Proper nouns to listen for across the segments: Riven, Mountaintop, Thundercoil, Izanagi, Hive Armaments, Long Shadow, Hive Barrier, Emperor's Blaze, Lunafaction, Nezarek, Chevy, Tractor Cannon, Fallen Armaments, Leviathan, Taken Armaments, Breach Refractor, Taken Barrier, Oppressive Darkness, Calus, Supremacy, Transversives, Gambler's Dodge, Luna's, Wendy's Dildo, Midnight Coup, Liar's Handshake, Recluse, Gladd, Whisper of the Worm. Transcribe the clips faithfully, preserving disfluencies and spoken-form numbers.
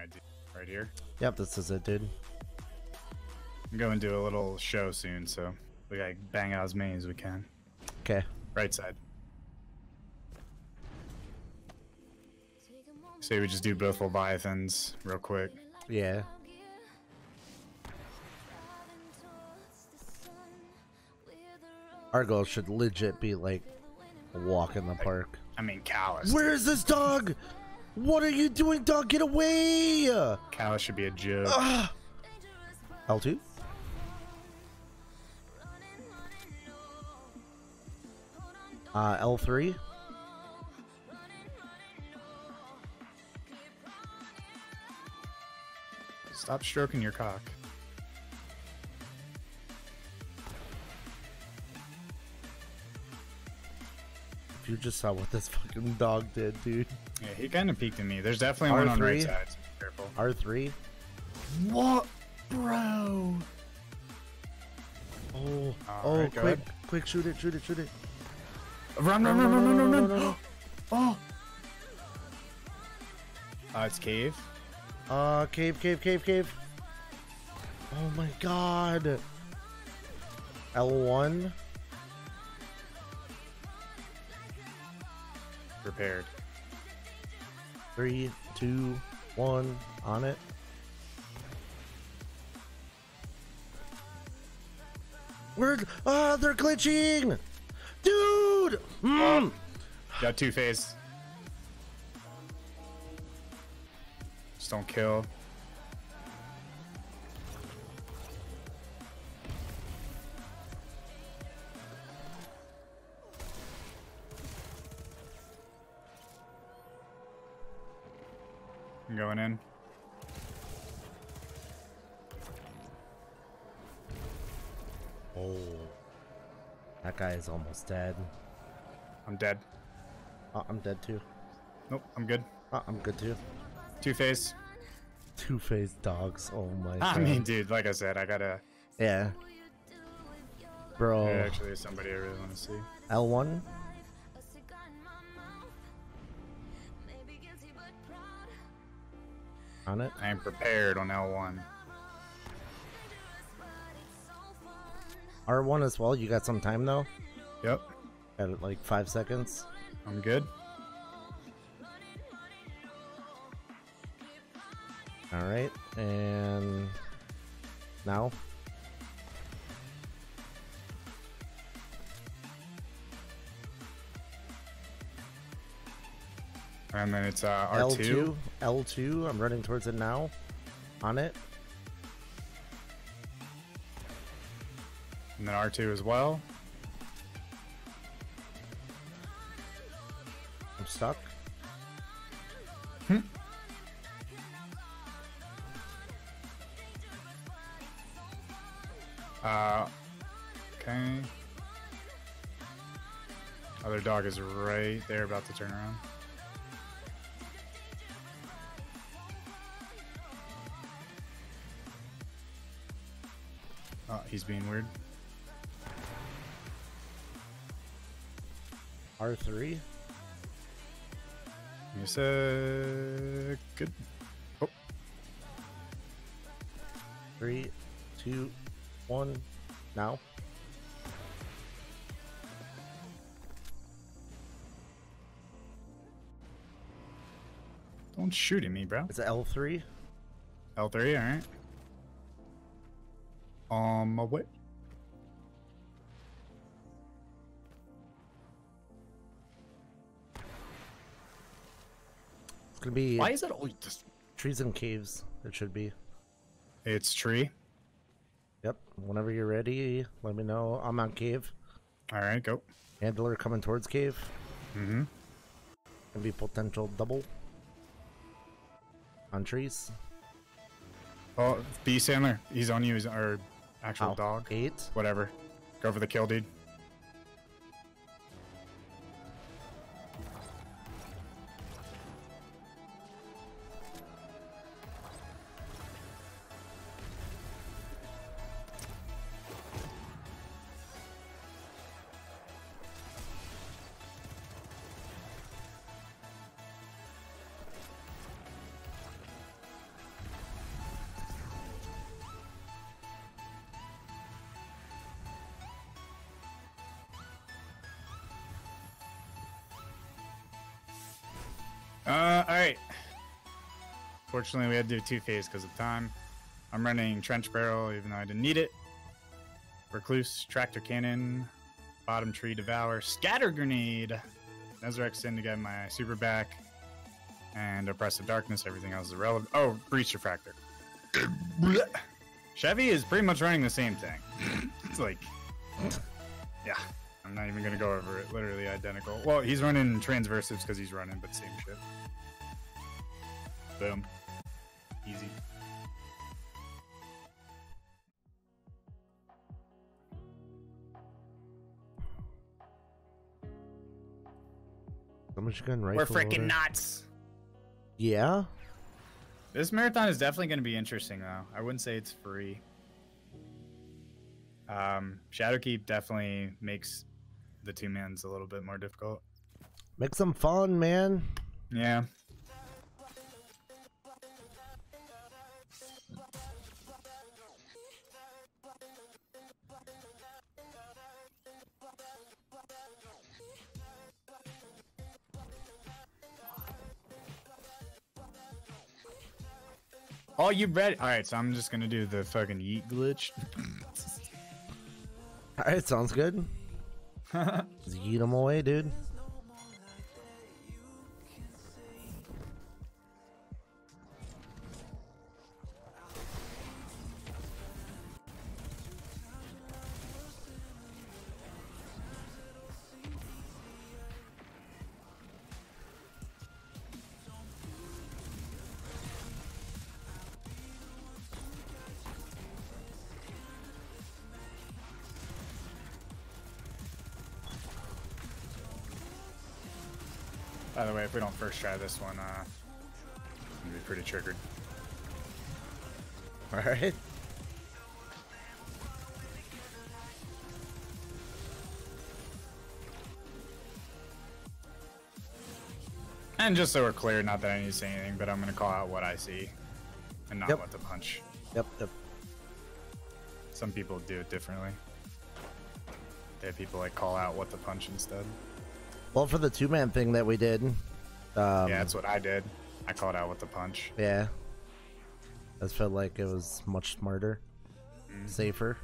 I D right here. Yep, this is it, dude. I'm going to do a little show soon, so we gotta bang out as many as we can. Okay. Right side. Say we just do both Leviathans real quick. Yeah. Our goal should legit be like a walk in the like, park. I mean, Calus. Where is this dog? What are you doing, dog? Get away! Calus should be a joke. Uh, L two? Uh, L three? Stop stroking your cock. You just saw what this fucking dog did, dude. Yeah, he kind of peeked at me. There's definitely R three? One on right side. So be careful. R three? What? Bro! Oh, oh right, quick, quick, shoot it, shoot it, shoot it. Run, run, run, run, run, run, run, run, run. Oh! Uh, it's cave. Uh, cave, cave, cave, cave. Oh my god. L one. Prepared. Three, two, one, on it. We're, ah, uh, they're glitching! Dude! Mm. Got two-phase. Just don't kill. I'm going in. Oh. That guy is almost dead. I'm dead. Uh, I'm dead too. Nope, I'm good. Uh, I'm good too. Two-phase. Two-phase dogs, oh my god. I mean, dude, like I said, I gotta... Yeah. Bro. Yeah, actually, somebody I really want to see. L one? On it? I am prepared on L one. R one as well, you got some time though? Yep. Got like five seconds. I'm good. Alright, and now. And then it's uh, R two. L two, L two, I'm running towards it now. On it. And then R two as well. I'm stuck. Hm. Uh, okay. Other dog is right there, about to turn around. Oh, he's being weird. R three. You said good. Oh. Three, two, one, now. Don't shoot at me, bro. It's L three. L three, alright. On my way. It's gonna be. Why is it always just trees and caves? It should be. It's tree. Yep. Whenever you're ready, let me know. I'm on cave. All right, go. Handler coming towards cave. Mm-hmm. Can be potential double. On trees. Oh, Beast Handler. He's on you. He's our actual Ow. dog. Eight. Whatever. Go for the kill, dude. Uh, alright. Fortunately, we had to do two-phase because of time. I'm running Trench Barrel, even though I didn't need it. Recluse, Tractor Cannon, Bottom Tree Devour, Scatter Grenade, Nezarek in to get my super back, and Oppressive Darkness, everything else is irrelevant. Oh, Breach Refractor. Chevy is pretty much running the same thing. It's like... yeah. I'm not even going to go over it. Literally identical. Well, he's running Transversives because he's running, but same shit. Boom. Easy. Someone's going right. We're freaking nuts. Yeah. This marathon is definitely going to be interesting, though. I wouldn't say it's free. Um, Shadowkeep definitely makes the two mans a little bit more difficult. Make some fun, man. Yeah. Oh, you ready? All right, so I'm just gonna do the fucking yeet glitch. All right, sounds good. Just yeet them away, dude. By the way, if we don't first try this one, uh, I'm gonna be pretty triggered. Alright. And just so we're clear, not that I need to say anything, but I'm gonna call out what I see and not yep. Let the punch. Yep, yep. Some people do it differently. They have people like call out what the punch instead. Well, for the two-man thing that we did... Um, yeah, that's what I did. I called out with the punch. Yeah. I just felt like it was much smarter. Mm. Safer.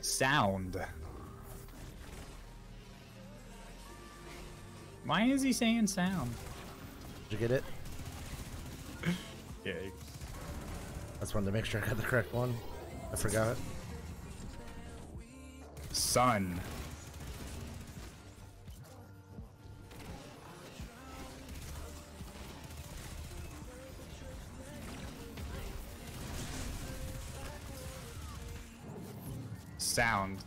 Sound. Why is he saying sound? Did you get it? Yeah. I just wanted to make sure I got the correct one. I forgot. Sun. Sound.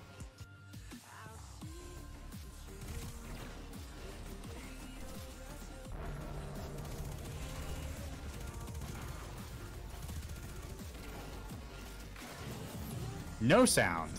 No sound.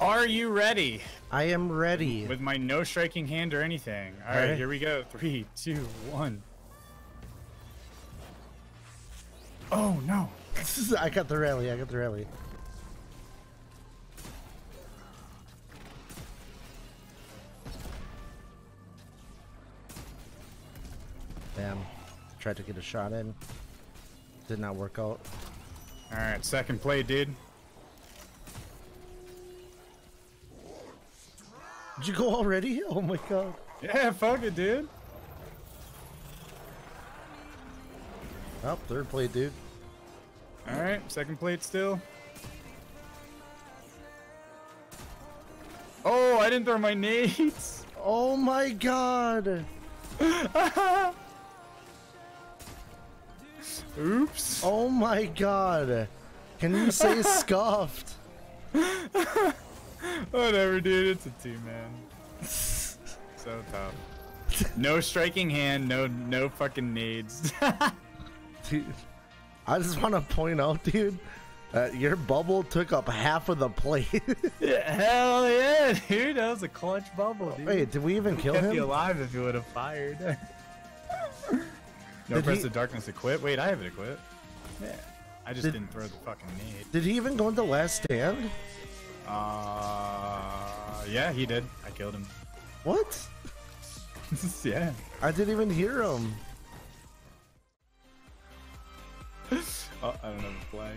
Are you ready? I am ready. With my no striking hand or anything. All, All right, right, here we go. Three, two, one. Oh, no. I got the rally. I got the rally. tried to get a shot in. Did not work out. All right, second play, dude. Did you go already? Oh my god. Yeah, fuck it, dude. Oh, third play, dude. All right, second plate still. Oh, I didn't throw my nades. Oh my god. Oops. Oh my god. Can you say scuffed? Whatever, dude. It's a team, man. So tough. No striking hand. No, no fucking nades. Dude, I just want to point out, dude, uh, your bubble took up half of the plate. Yeah, hell yeah, dude. That was a clutch bubble, dude. Wait, did we even we kill kept him? You alive if you would have fired. No, did Oppressive he... Darkness equipped. Wait, I have it equipped. Yeah. I just did... didn't throw the fucking nade. Did he even go into Last Stand? Uh, yeah, he did. I killed him. What? Yeah. I didn't even hear him. Oh, I don't have a flag.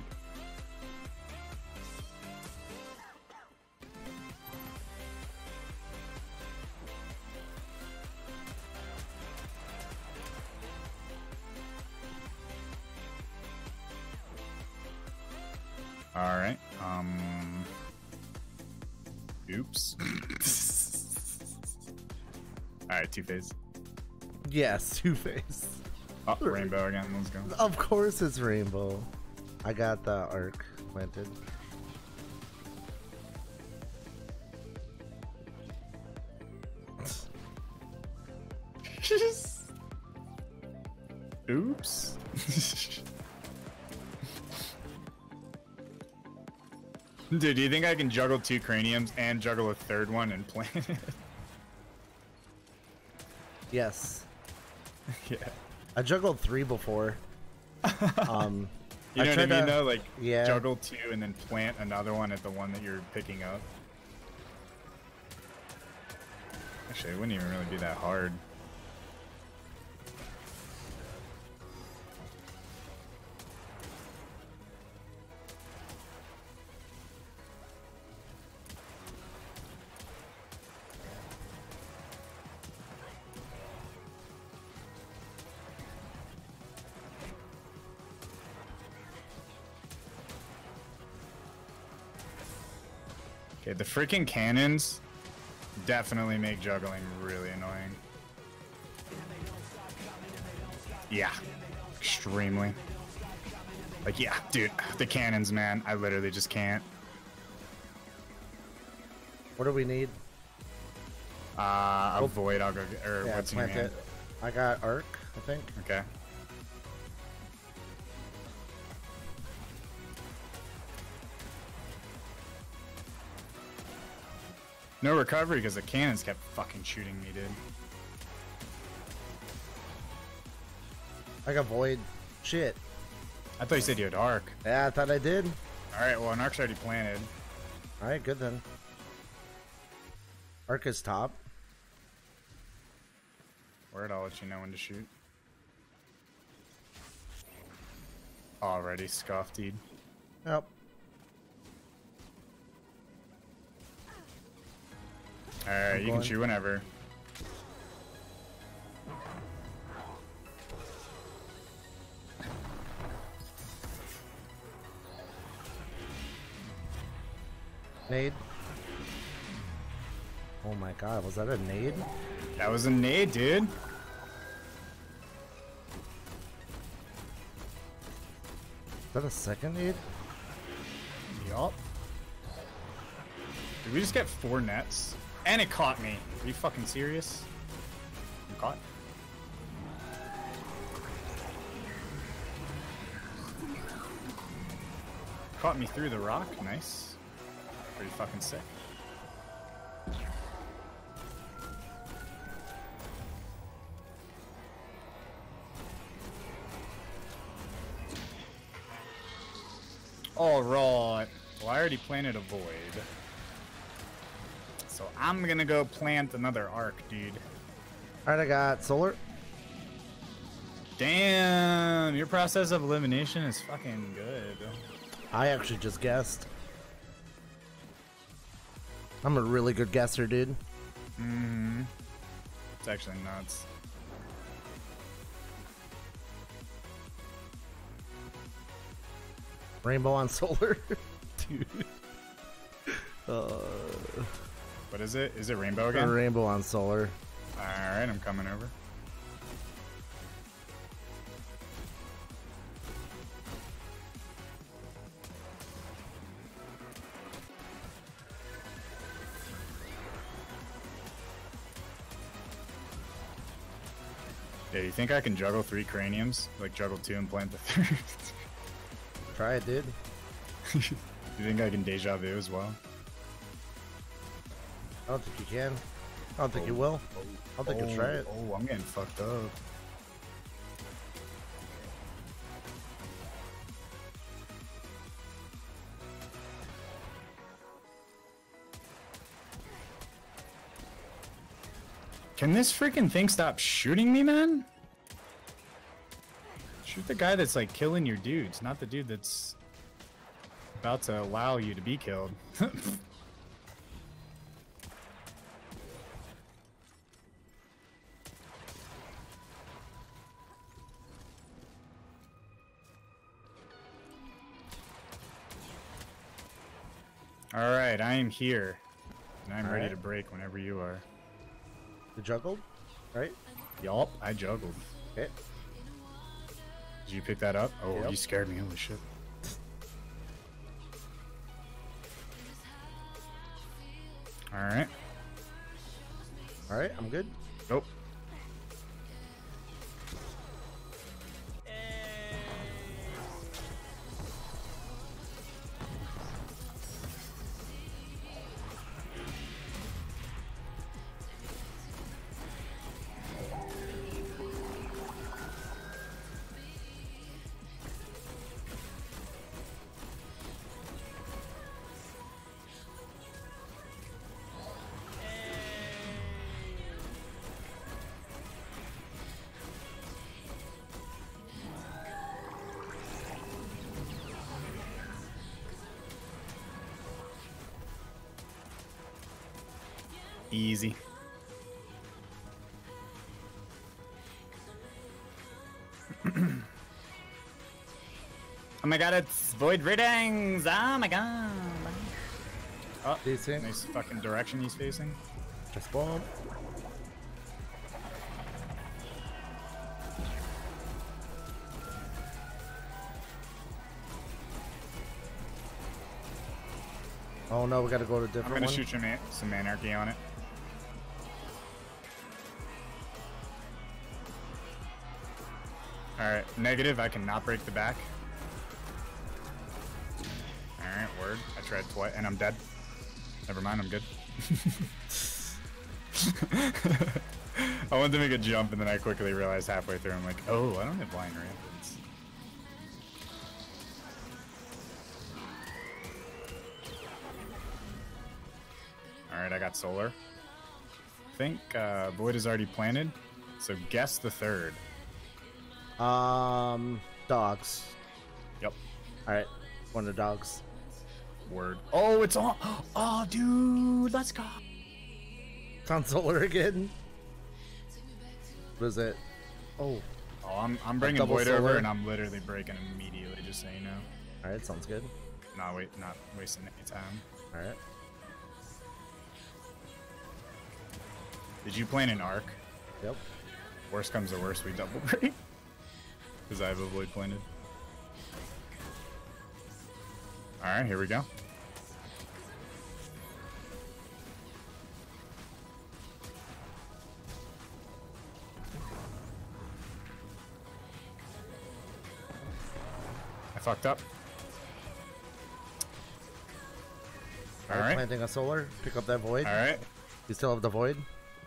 All right. Um. Oops. All right, Two-Face. Yes, Two-Face. Oh, rainbow again. Let's go. Of course it's rainbow. I got the arc planted. Oops. Dude, do you think I can juggle two craniums and juggle a third one and plant it? Yes. Yeah. I juggled three before. Um, you know I tried what I mean, to, though? Like, yeah. Juggle two and then plant another one at the one that you're picking up. Actually, it wouldn't even really be that hard. Okay, the freaking cannons definitely make juggling really annoying. Yeah, extremely. Like, yeah, dude, the cannons, man. I literally just can't. What do we need? Uh, a void. I'll go. Or yeah, what's in your hand? I got arc, I think. Okay. No recovery because the cannons kept fucking shooting me, dude. I got void. Shit. I thought you said you had arc. Yeah, I thought I did. Alright, well, an arc's already planted. Alright, good then. Arc is top. Word, I'll let you know when to shoot. Already scuffed, dude. Yep. Alright, you going. Can shoot whenever. Nade. Oh my god, was that a nade? That was a nade, dude. Is that a second nade? Yup. Did we just get four nets? And it caught me. Are you fucking serious? I'm caught. Caught me through the rock. Nice. Pretty fucking sick. All right. Well, I already planted a void. So I'm gonna go plant another arc, dude. Alright, I got solar. Damn, your process of elimination is fucking good. I actually just guessed. I'm a really good guesser, dude. Mm-hmm. It's actually nuts. Rainbow on solar? Dude. Uh, what is it? Is it rainbow again? Rainbow on solar. Alright, I'm coming over. Yeah, you think I can juggle three craniums? Like, juggle two and plant the third? Try it, dude. You think I can deja vu as well? I don't think you can. I don't think oh, you will. Oh, I don't think oh, you'll try it. Oh, I'm getting fucked up. Can this freaking thing stop shooting me, man? Shoot the guy that's like killing your dudes, not the dude that's about to allow you to be killed. Alright, I am here. And I'm All ready right. to break whenever you are. You juggled? Right? Yup, I juggled. Okay. Did you pick that up? Oh, yep. You scared me. Holy shit. Alright. Alright, I'm good. Nope. Easy. Oh my god, it's void readings! Oh my god! Oh, decent. Nice fucking direction he's facing. Just bomb. Oh no, we gotta go to a different one. I'm gonna one. shoot some, an some anarchy on it. Alright, negative, I cannot break the back. Alright, word. I tried twice, and I'm dead. Never mind, I'm good. I wanted to make a jump, and then I quickly realized halfway through, I'm like, oh, I don't have blind rampants. Alright, I got solar. I think uh, Void is already planted, so guess the third. Um, dogs. Yep. All right, one of the dogs. Word. Oh, it's on. Oh, dude, let's go. It's on solar again. What is it? Oh. Oh, I'm I'm bringing Void solar. over, and I'm literally breaking immediately. Just so you know. All right, sounds good. Nah, wait, not wasting any time. All right. Did you plan an arc? Yep. Worst comes to worst, we double break. Because I have a void planted. Alright, here we go. I fucked up. Alright. Planting a solar. Pick up that void. Alright. You still have the void?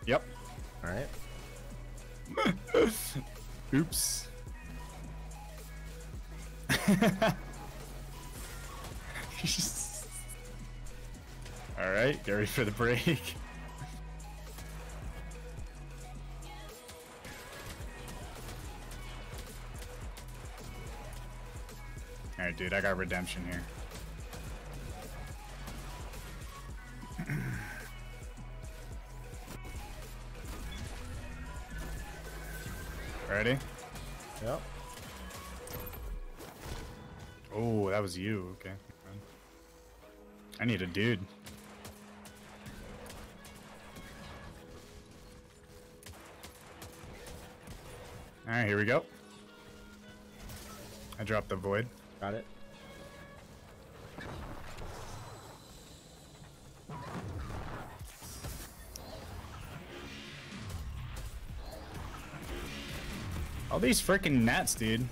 Yep. Alright. Oops. All right, get ready for the break. Alright, dude, I got redemption here. Ready? Yep. Oh, that was you. Okay. I need a dude. Alright, here we go. I dropped the void. Got it. All these freaking gnats, dude.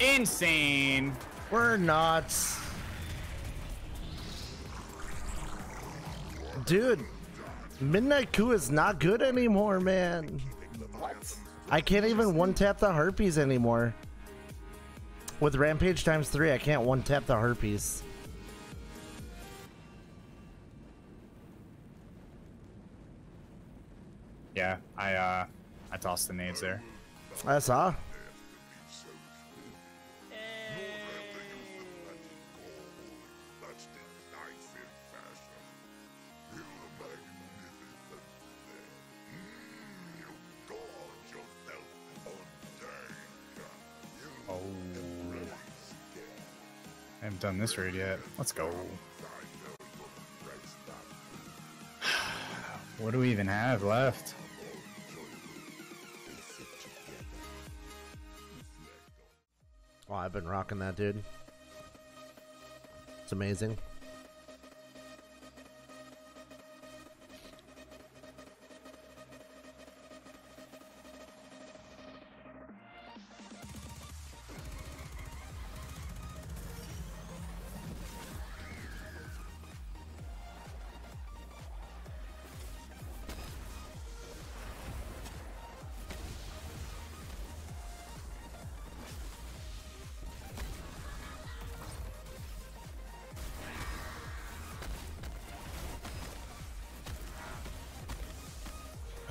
Insane. We're not. Dude, Midnight Coup is not good anymore, man. What? I can't even one-tap the Harpies anymore. With Rampage times three, I can't one-tap the Harpies. Yeah, I uh, I tossed the nades there. I saw. Oh, I haven't done this raid yet. Let's go. What do we even have left? Oh, I've been rocking that, dude. It's amazing.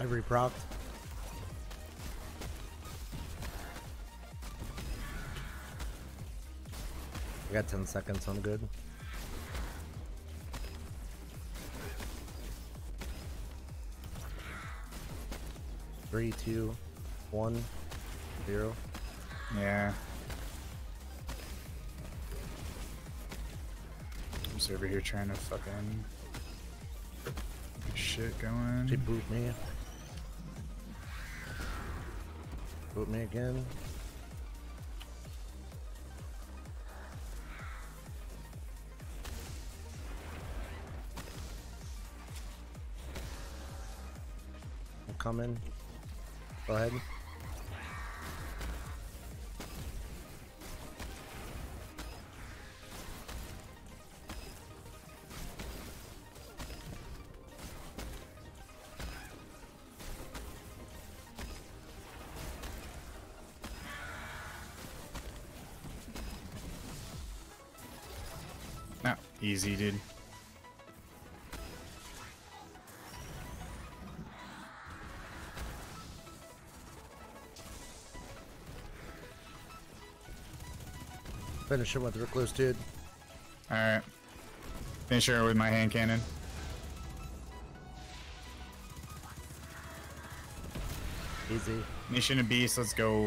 Repropped. I got ten seconds, so I'm good. three, two, one, zero. Yeah. I'm just over here trying to fucking get shit going. She booped me. Boot me again. I'm coming. Go ahead. Easy, dude. Finish it with Recluse, dude. Alright. Finish her with my hand cannon. Easy. Nation of Beasts, let's go.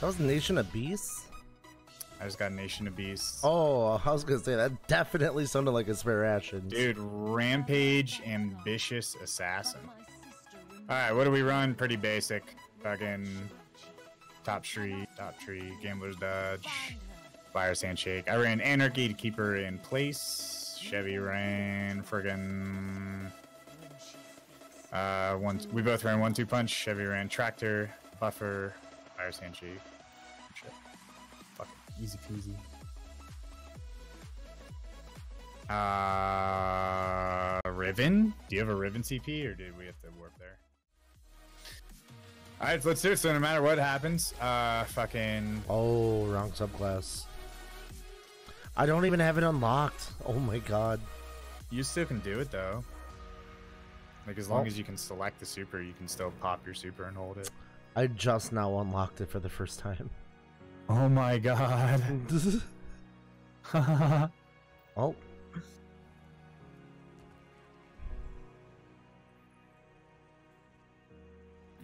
That was Nation of Beasts? I just got Nation of Beasts. Oh, I was gonna say that definitely sounded like a spare action. Dude, Rampage, Ambitious Assassin. Alright, what do we run? Pretty basic. Fucking Top Tree, Top Tree, Gambler's Dodge, Liar's Handshake. I ran Anarchy to keep her in place. Chevy ran friggin' uh one we both ran one two punch. Chevy ran Tractor, Buffer, Liar's Handshake. Easy peasy. Uh, Riven? Do you have a Riven C P or did we have to warp there? Alright, let's do it. So no matter what happens, uh, fucking... Oh, wrong subclass. I don't even have it unlocked. Oh my god. You still can do it though. Like, as long oh. as you can select the super, you can still pop your super and hold it. I just now unlocked it for the first time. Oh my god. Oh.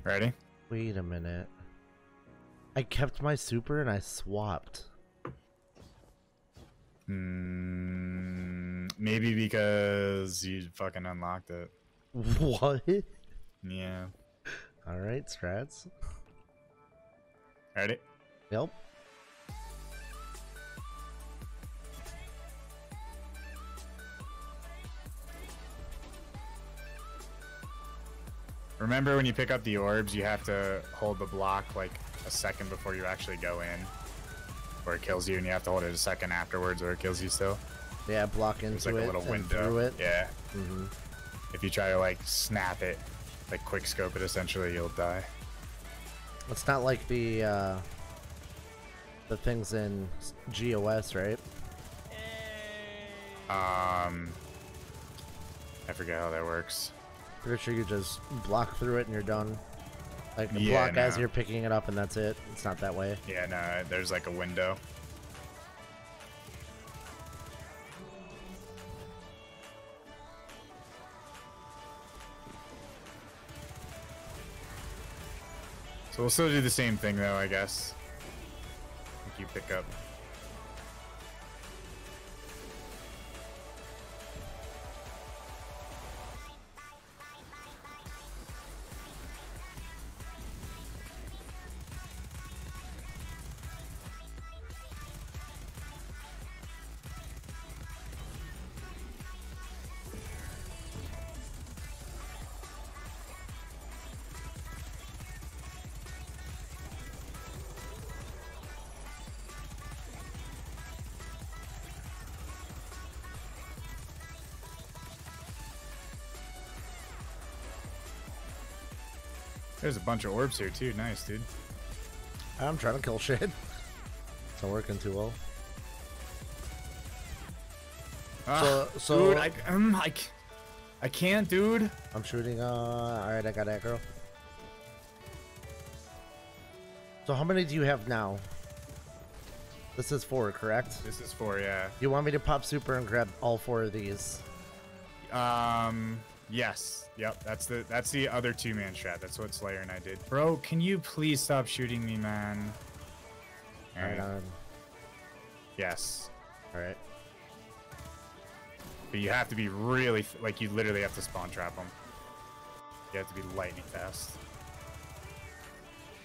Ready? Wait a minute. I kept my super and I swapped. Mm, maybe because you fucking unlocked it. What? Yeah. Alright, strats. Ready? Yep. Remember, when you pick up the orbs, you have to hold the block like a second before you actually go in, or it kills you, and you have to hold it a second afterwards, or it kills you still. Yeah, block into There's like it a little and window. Through it. Yeah. Mm-hmm. If you try to like snap it, like quick scope it, essentially you'll die. It's not like the uh, the things in G O S, right? Um, I forget how that works. Pretty sure you just block through it and you're done. Like, the yeah, block no. as you're picking it up and that's it. It's not that way. Yeah, no, there's like a window. So we'll still do the same thing though, I guess. Like, you pick up. There's a bunch of orbs here too. Nice, dude. I'm trying to kill shit. It's not working too well. Ah, so, so dude, I, um, I, I can't, dude. I'm shooting. Uh, all right, I got that girl. So how many do you have now? This is four, correct? This is four, yeah. You want me to pop super and grab all four of these? Um. Yes. Yep. That's the that's the other two-man strat. That's what Slayer and I did. Bro, can you please stop shooting me, man? All right. Right on. Yes. All right. But you have to be really like you literally have to spawn trap them. You have to be lightning fast.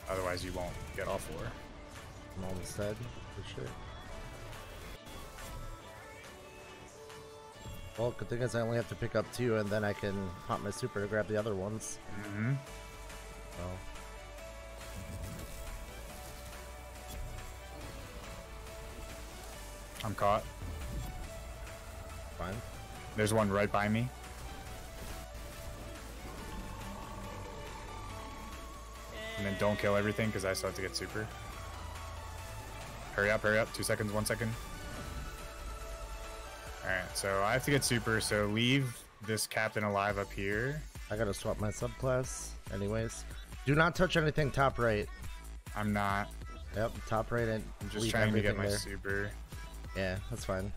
Otherwise, you won't get all four. I'm almost dead for sure. Well, good thing is I only have to pick up two, and then I can pop my super to grab the other ones. Mm-hmm. So. I'm caught. Fine. There's one right by me. And then don't kill everything, because I still have to get super. Hurry up, hurry up. Two seconds, one second. Alright, so I have to get super, so leave this captain alive up here. I gotta swap my subclass. Anyways, do not touch anything top right. I'm not. Yep, top right. And I'm just trying to get my there. super. Yeah, that's fine.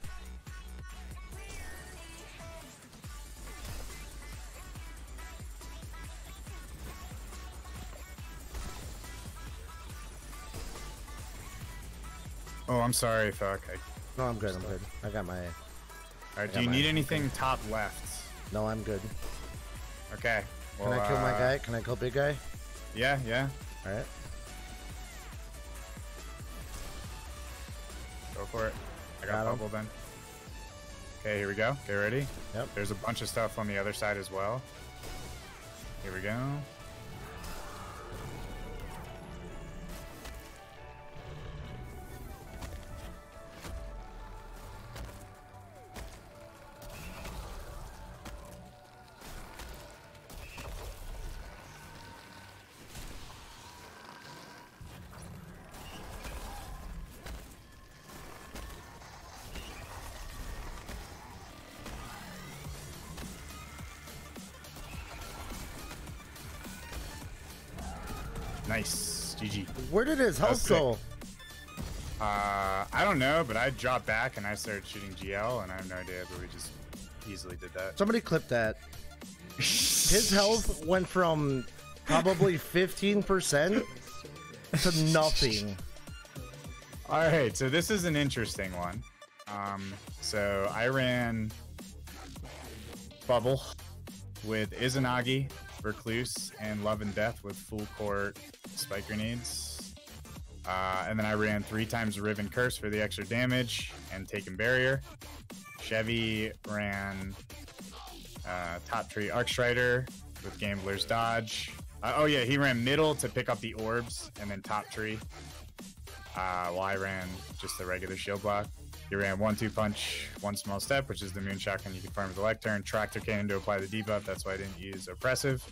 Oh, I'm sorry, fuck. I... No, I'm good, I'm, I'm good. I got my... Alright, do you need anything top left? No, I'm good. Okay. Well, can I kill uh, my guy? Can I kill big guy? Yeah, yeah. Alright. Go for it. I got, got bubble then. Okay, here we go. Get ready. Yep. There's a bunch of stuff on the other side as well. Here we go. Nice. G G. Where did his health go? Uh, I don't know, but I dropped back and I started shooting G L, and I have no idea, but we just easily did that. Somebody clipped that. His health went from probably fifteen percent to nothing. All right, so this is an interesting one. Um, so I ran Bubble with Izanagi, Recluse, and Love and Death with full court spike grenades. Uh, and then I ran three times Riven's Curse for the extra damage and Taken Barrier. Chevy ran uh, top tree Arcstrider with Gambler's Dodge. Uh, oh yeah, he ran middle to pick up the orbs and then top tree. Uh, well, I ran just the regular shield block. He ran one, two punch, one small step, which is the moon shotgun you can farm with the lectern. Tractor Cannon to apply the debuff. That's why I didn't use Oppressive.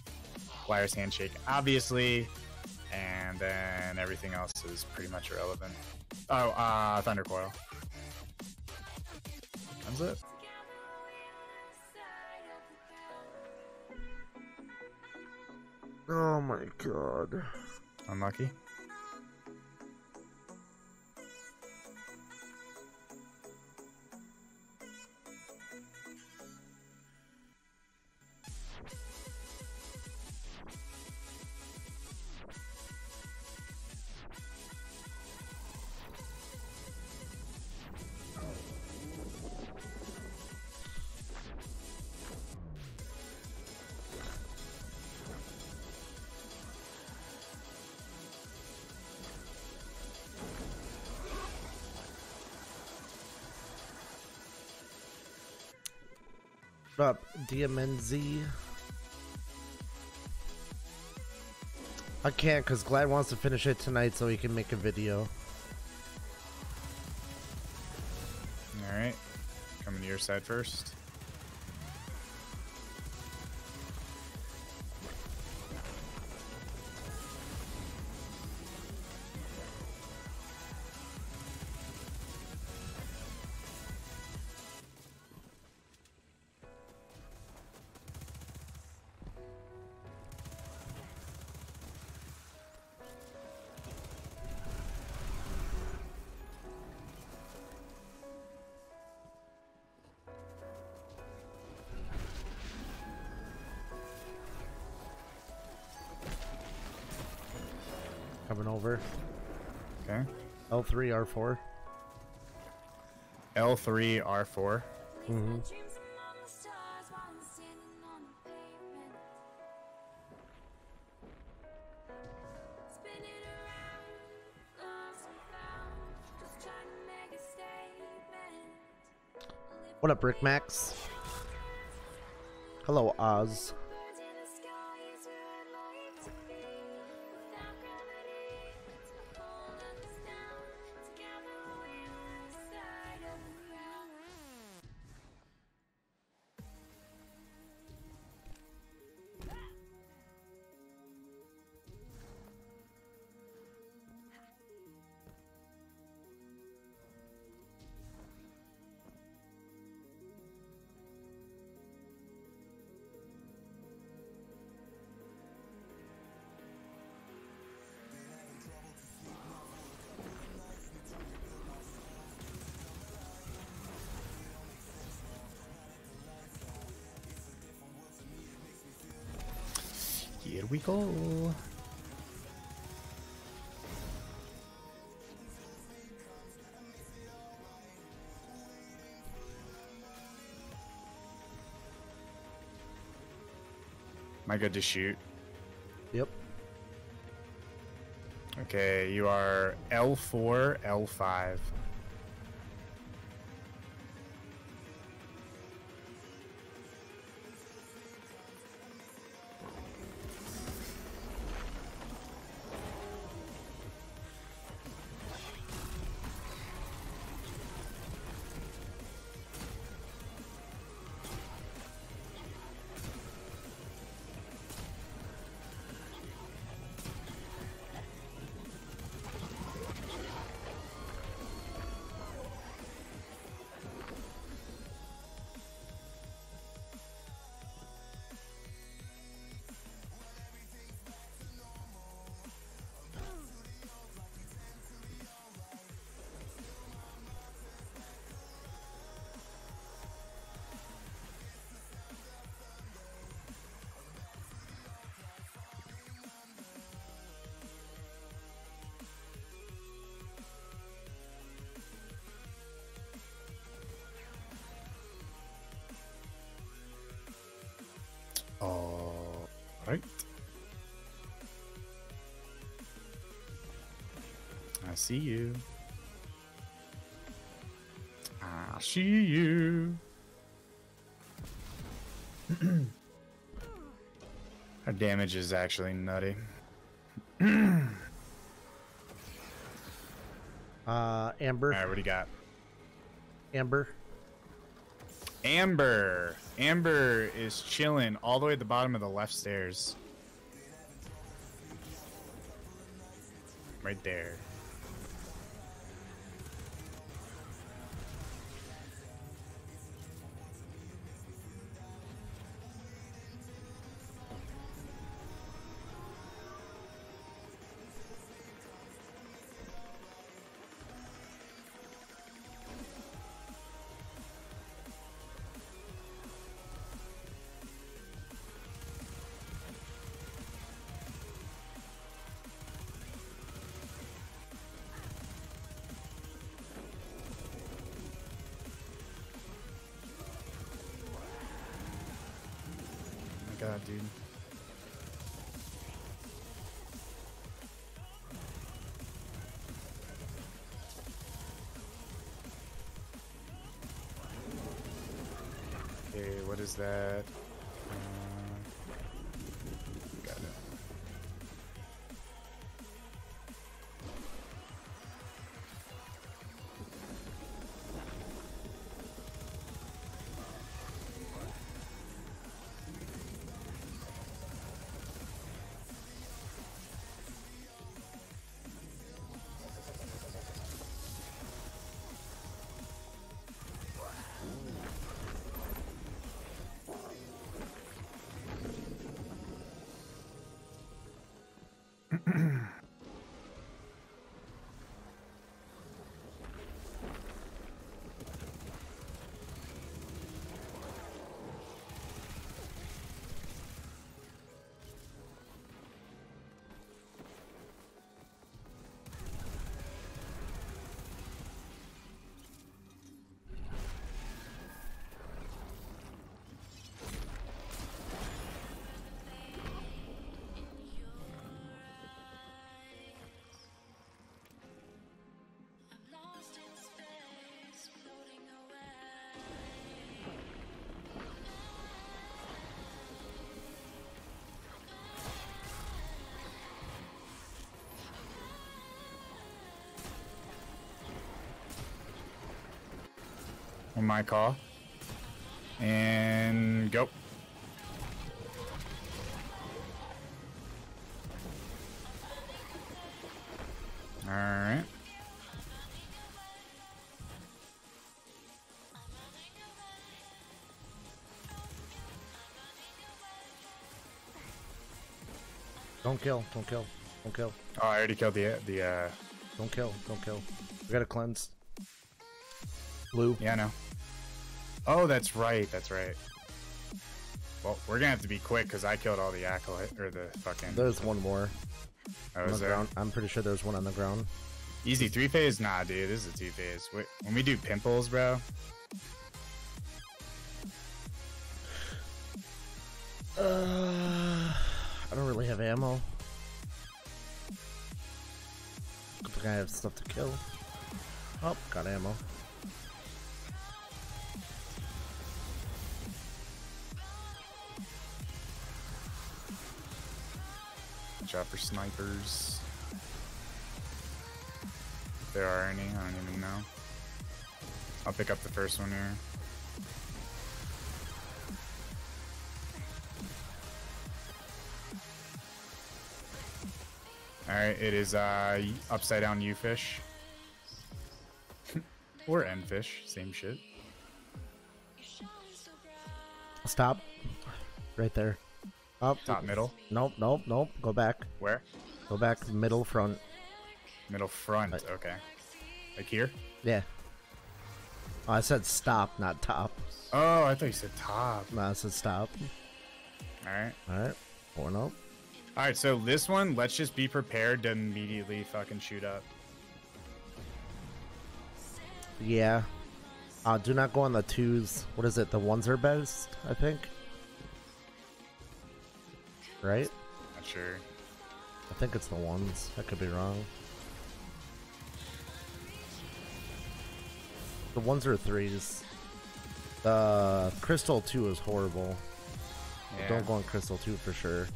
Liar's Handshake, obviously. And then everything else is pretty much irrelevant. Oh, uh, Thundercoil. That's it. Oh my god. Unlucky. Up D M N Z. I can't because Glad wants to finish it tonight so he can make a video. Alright, coming to your side first. Coming over. Okay. L three, R four. L three, R four. Mm-hmm. What up, Rick Max? Hello, Oz. Here we go. Am I good to shoot? Yep. Okay, you are L four, L five. see you. I'll see you. Our damage is actually nutty. uh, Amber. All right, what do you got? Amber. Amber. Amber is chilling all the way at the bottom of the left stairs. Right there. God, dude. Okay, what is that? Uh, got it. My call and go. All right. Don't kill. Don't kill. Don't kill. Oh, I already killed the the. Uh... Don't kill. Don't kill. We gotta cleanse. Blue. Yeah, I know. Oh, that's right, that's right. Well, we're gonna have to be quick because I killed all the acolyte or the fucking. There's one more. Oh, is there? I'm pretty sure there's one on the ground. Easy three phase? Nah, dude, this is a two phase. Wait, when we do pimples, bro. Uh, I don't really have ammo. I think I have stuff to kill. Oh, got ammo. For snipers, if there are any, I don't even know. I'll pick up the first one here. All right, it is uh, upside down U fish or N fish, same shit. Stop, right there. Up. Top middle? Nope, nope, nope. Go back. Where? Go back middle front. Middle front, right. Okay. Like here? Yeah. Oh, I said stop, not top. Oh, I thought you said top. No, I said stop. Alright. Alright. Or no. Alright, so this one, let's just be prepared to immediately fucking shoot up. Yeah. Uh, do not go on the twos. What is it? The ones are best, I think. Right? Not sure. I think it's the ones. I could be wrong. The ones or threes. Uh, Crystal two is horrible. Yeah. Don't go on Crystal two for sure.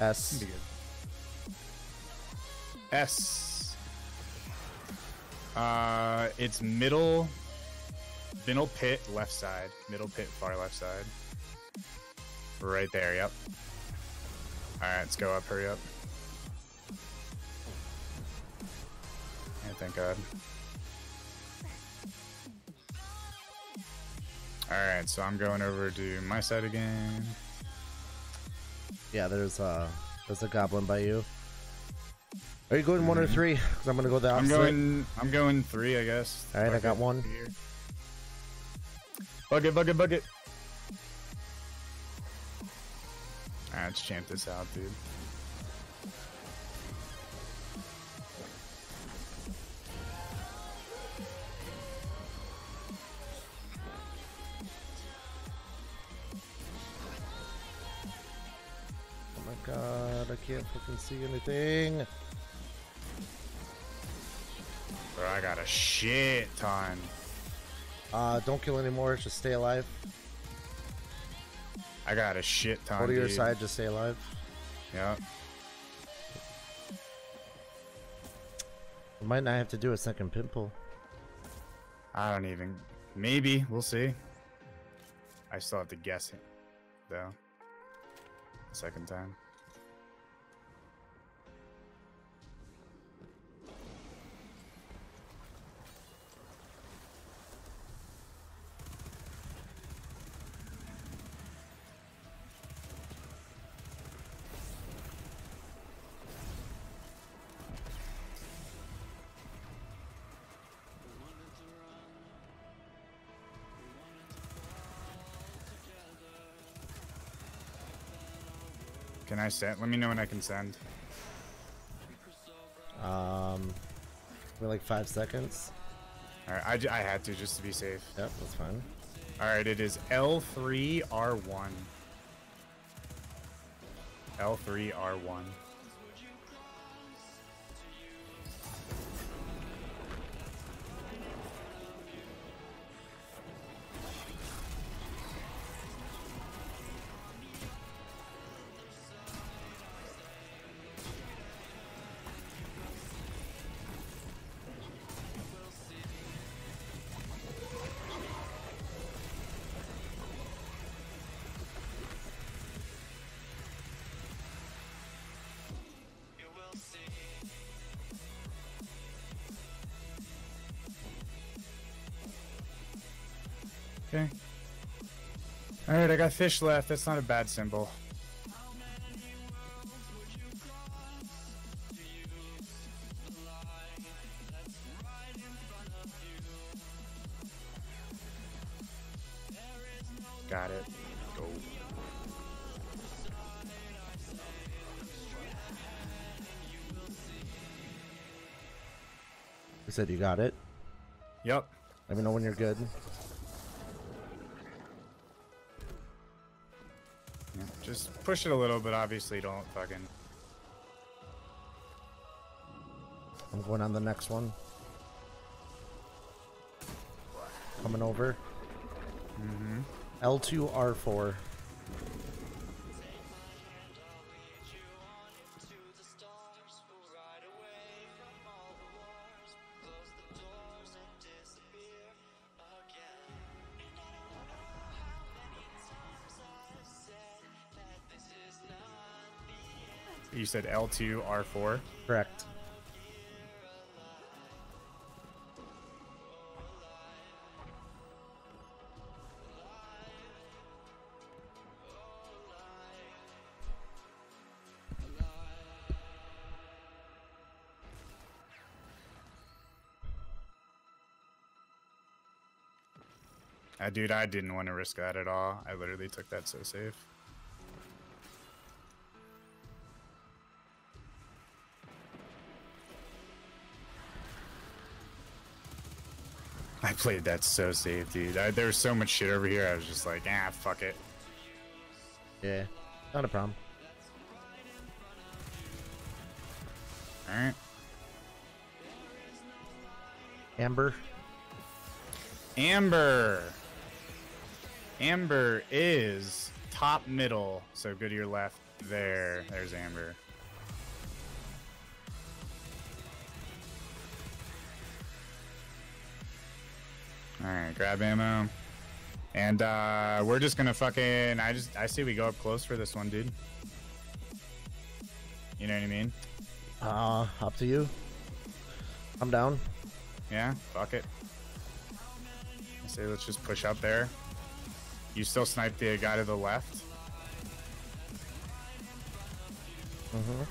S. S. Uh, it's middle, middle pit left side, middle pit far left side. Right there. Yep. All right, let's go up. Hurry up. Yeah, thank God. All right, so I'm going over to my side again. Yeah, there's uh, there's a goblin by you. Are you going mm. one or three? Because I'm gonna go the opposite. I'm going, I'm going three, I guess. All right, bucket, I got one. Here. Bucket, bucket, bucket. All right, let's chant this out, dude. God, I can't fucking see anything. Bro, I got a shit ton. Uh, don't kill anymore, just stay alive. I got a shit ton. Go to your side, just stay alive. Yeah. We might not have to do a second pimple. I don't even. Maybe, we'll see. I still have to guess it, though. Second time. Can I send? Let me know when I can send. Um, we're like five seconds. All right, I, j I had to just to be safe. Yep, that's fine. All right, it is L three R one. L three R one. Okay. Alright, I got fish left. That's not a bad symbol. Got it. Go. You said you got it? Yep. Let me know when you're good. Just push it a little, but obviously don't fucking. I'm going on the next one. Coming over. Mm-hmm. L two R four. You said L two R four? Correct. Ah, dude, I didn't want to risk that at all. I literally took that so safe. I played that so safe, dude. I, there was so much shit over here, I was just like, ah, fuck it. Yeah, not a problem. Alright. Amber. Amber. Amber is top middle, so go to your left there. There's Amber. Alright, grab ammo. And uh, we're just gonna fucking, I just, I see we go up close for this one, dude. You know what I mean? Uh, up to you. I'm down. Yeah, fuck it. I say let's just push up there. You still snipe the guy to the left. Mm-hmm.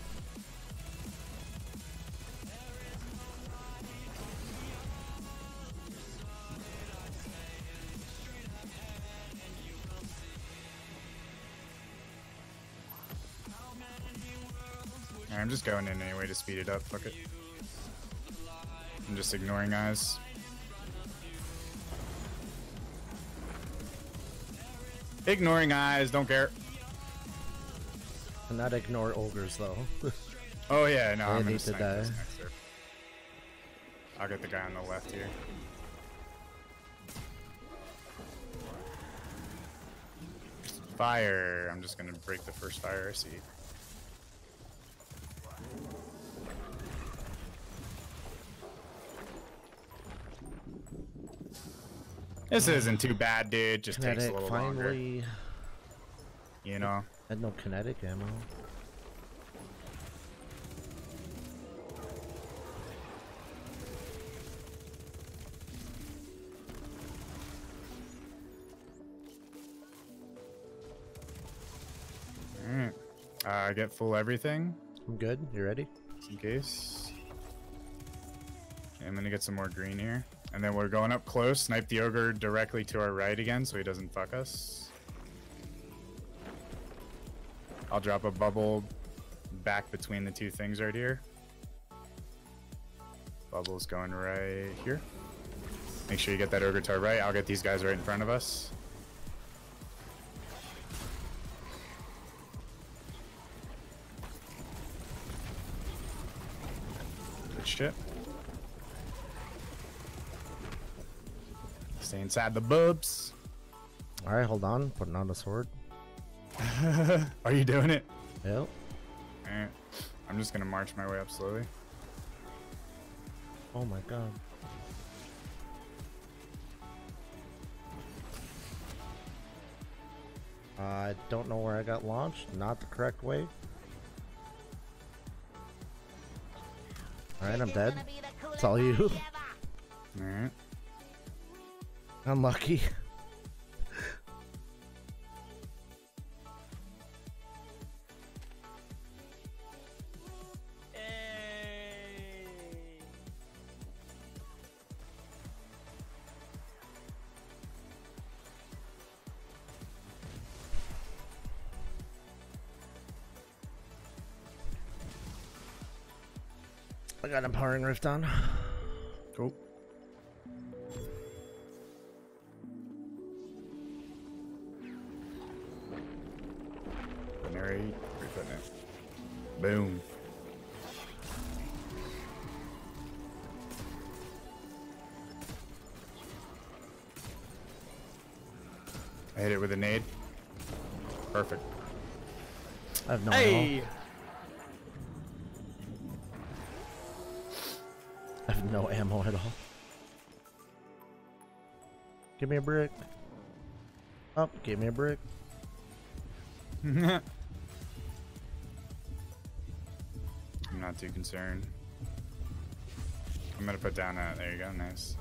I'm just going in anyway to speed it up. Fuck it. I'm just ignoring eyes. Ignoring eyes, don't care. And not ignore ogres though. Oh yeah, no, I I'm gonna snipe this next turn. I'll get the guy on the left here. Fire. I'm just gonna break the first fire I see. This isn't too bad, dude. Just kinetic, takes a little finally... longer. You know? I had no kinetic ammo. Alright. Uh, get full everything. I'm good. You ready? Just in case. Okay, I'm gonna get some more green here. And then we're going up close, snipe the ogre directly to our right again so he doesn't fuck us. I'll drop a bubble back between the two things right here. Bubble's going right here. Make sure you get that ogre to our right. I'll get these guys right in front of us. Good shit. Stay inside the boobs. All right, hold on. Putting on the sword. Are you doing it? Yep. All right. I'm just gonna march my way up slowly. Oh my god. I uh, don't know where I got launched. Not the correct way. All right, I'm dead. It's all you. All right. Unlucky. Hey. I got Empowering Rift on. Cool. Boom. I hit it with a nade. Perfect. I have no hey. ammo. I have no ammo at all. Give me a brick. Up, oh, give me a brick. Not too concerned. I'm gonna put down that. There you go. Nice.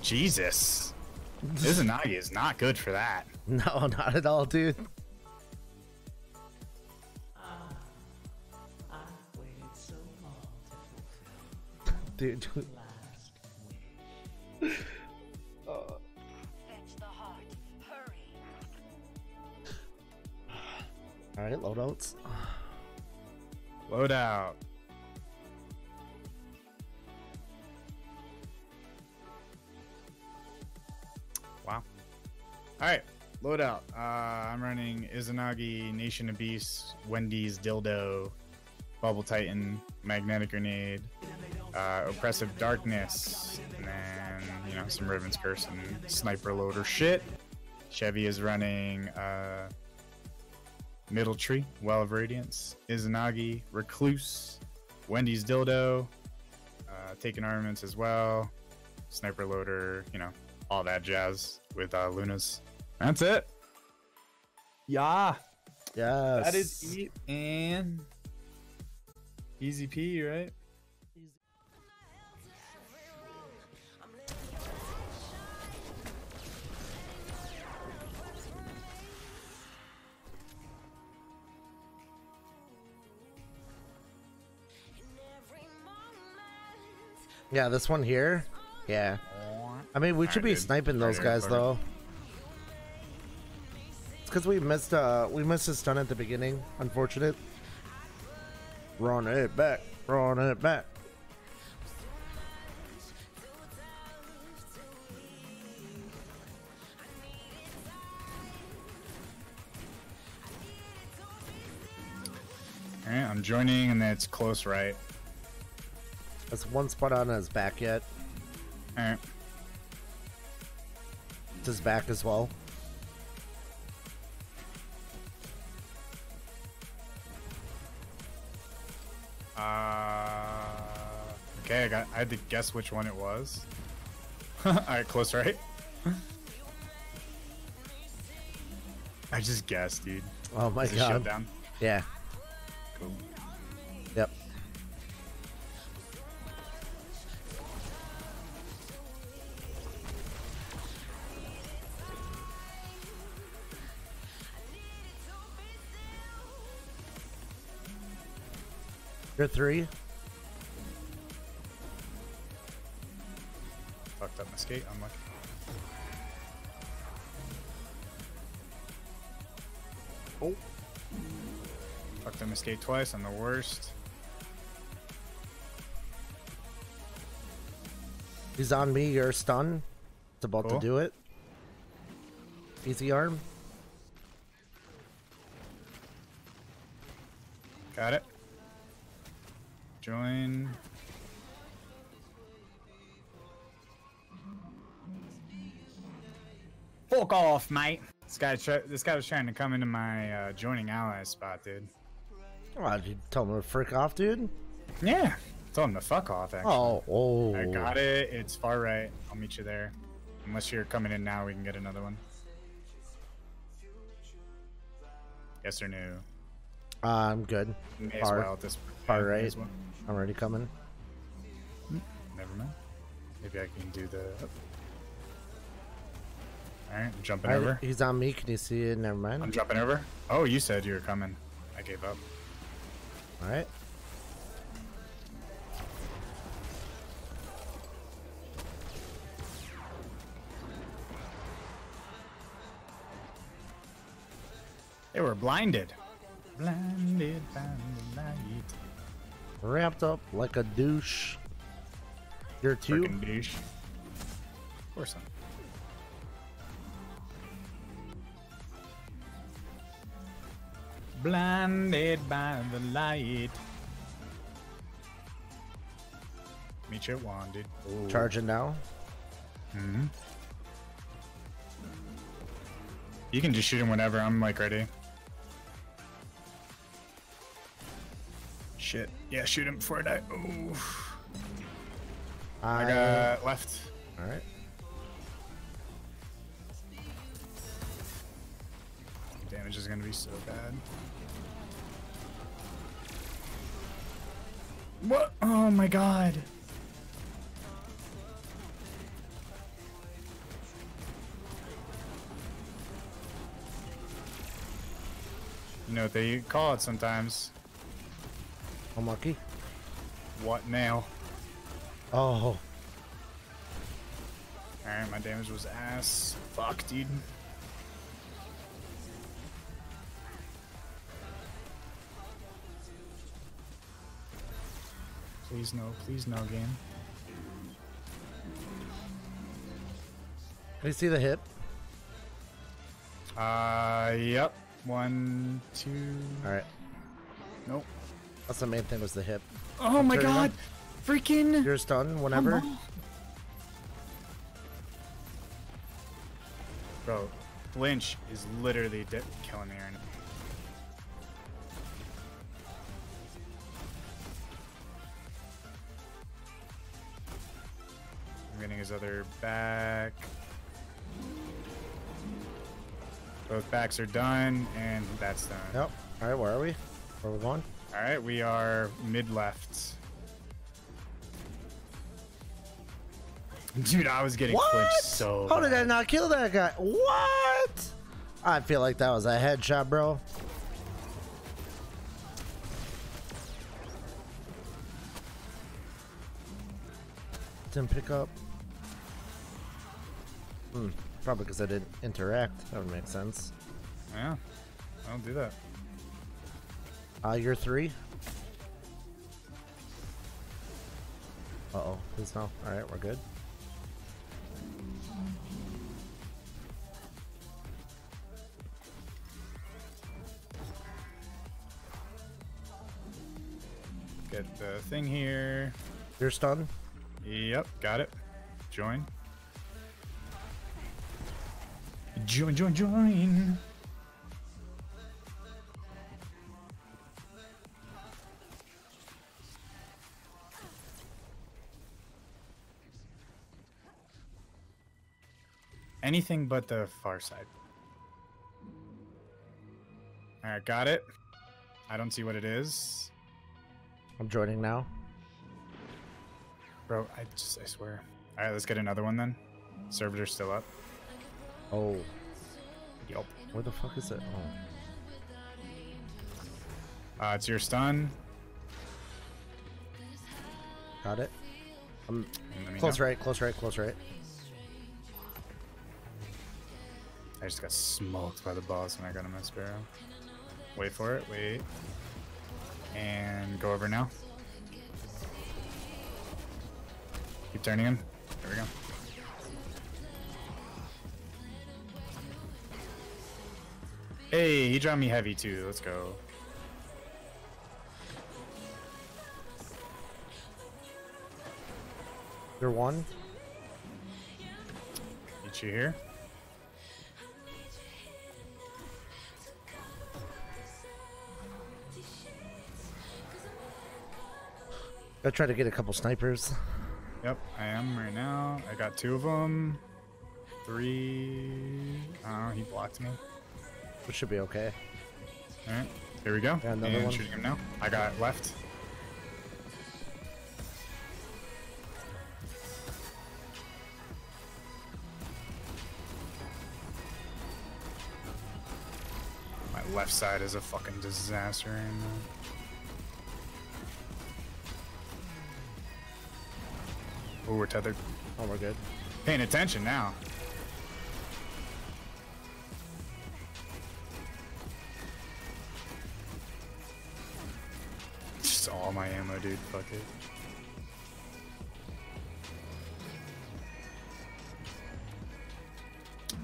Jesus. Izanagi is not good for that. No, not at all, dude. Uh, I've waited so long to fulfill. Dude. dude. Alright, loadouts. Loadout. Wow. Alright, Loadout. Uh, I'm running Izanagi, Nation of Beasts, Wendy's Dildo, Bubble Titan, Magnetic Grenade, uh, Oppressive Darkness, and then, you know, some Riven's Curse and Sniper Loader shit. Chevy is running uh, Middle Tree, Well of Radiance, Izanagi, Recluse, Wendy's Dildo, uh, Taken Armaments as well, Sniper Loader, you know, all that jazz with uh, Luna's. That's it. Yeah. Yes. That is it. And easy P, right? Yeah, this one here. Yeah. I mean, we should be sniping those guys though. It's because we missed uh we missed a stun at the beginning. Unfortunate. Run it back. Run it back. All right, I'm joining, and that's close right. That's one spot on his back yet. All right. It's his back as well. Uh, okay, I got. I had to guess which one it was. All right, close right. I just guessed, dude. Oh my god. Shut down. Yeah. Cool. Yep. You're three. Fucked up my skate. I'm like. Oh. Fucked up my skate twice. I'm the worst. He's on me. You're stunned. It's about cool. to do it. Easy arm. Got it. Join. Fuck off, mate. This guy, this guy was trying to come into my uh, joining ally spot, dude. Oh, did you tell him to frick off, dude? Yeah, I told him to fuck off. Actually. Oh, oh. I got it. It's far right. I'll meet you there. Unless you're coming in now, we can get another one. Yes or no? Uh, I'm good. May far. As well at this far right. As well. I'm already coming. Never mind. Maybe I can do the. All right, I'm jumping right, over. He's on me. Can you see it? Never mind. I'm jumping over. Oh, you said you were coming. I gave up. All right. They were blinded. Blinded by the light. Wrapped up like a douche. You're two. Frickin' douche. Of course not. Blinded by the light. Meet you at one, dude. Ooh. Charging now. Mm-hmm. You can just shoot him whenever. I'm like ready. Shit. Yeah, shoot him before I die. Oof. I... I got left. All right. Damage is going to be so bad. What? Oh my god. You know what they call it sometimes. Unlucky. What now? Oh. Alright, my damage was ass. Fuck, dude. Please no, please no, game. Can you see the hip? Uh, yep. One, two. All right. Nope. That's the main thing was the hip. Oh I'm my god! One. Freaking! You're stunned whenever. Bro, Lynch is literally dead killing me right now. I'm getting his other back. Both backs are done, and that's done. Yep. All right, where are we? Where are we going? All right, we are mid-left. Dude, I was getting flinched so bad. How did I not kill that guy? What? I feel like that was a headshot, bro. Didn't pick up. Hmm. Probably because I didn't interact. That would make sense. Yeah. I don't do that. Uh, you're three. Uh-oh. Please no. Alright, we're good. Get the thing here. You're stunned? Yep. Got it. Join. Join, join, join! Anything but the far side. Alright, got it. I don't see what it is. I'm joining now. Bro, I just, I swear. Alright, let's get another one then. Servitor's still up. Oh. Yup. Where the fuck is it? Oh. Uh, it's your stun. Got it. Um, close know. right, close right, close right. I just got smoked by the boss when I got him as Sparrow. Wait for it, wait. And go over now. Keep turning him. There we go. Hey, he dropped me heavy too. Let's go. You're one. Get you here. I try to get a couple snipers. Yep, I am right now. I got two of them. Three. Oh, he blocked me. Which should be okay. Alright, here we go. Yeah, another and one. Shooting him now. I got left. My left side is a fucking disaster right now. Oh, we're tethered. Oh, we're good. Paying attention now. All my ammo, dude. Fuck it.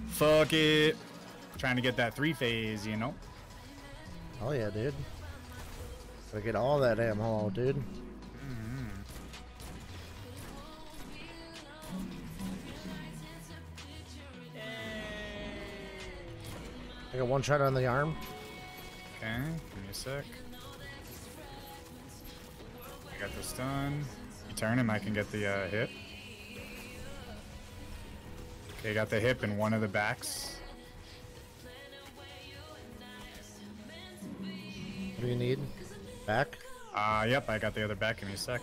Fuck it. Trying to get that three phase, you know? Oh, yeah, dude. Gotta get all that ammo, dude. Mm-hmm. I got one shot on the arm. Okay, give me a sec. Got this done. You turn him, I can get the uh, hip. Okay, got the hip in one of the backs. What do you need? Back? Uh, yep, I got the other back. Give me a sec.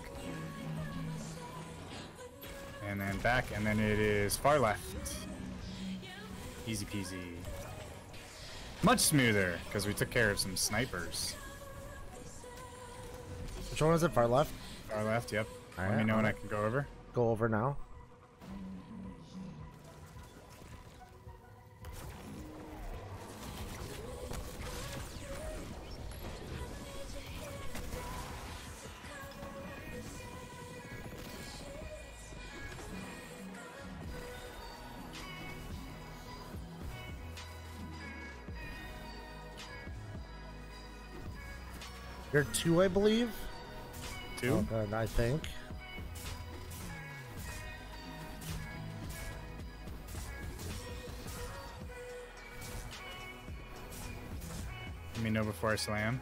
And then back, and then it is far left. Easy peasy. Much smoother, because we took care of some snipers. Which one is it? Far left? Far left, yep. All Let right, me know I'm when I can go over. Go over now. There are two, I believe. Two? Oh, God, I think. Let me know before I slam.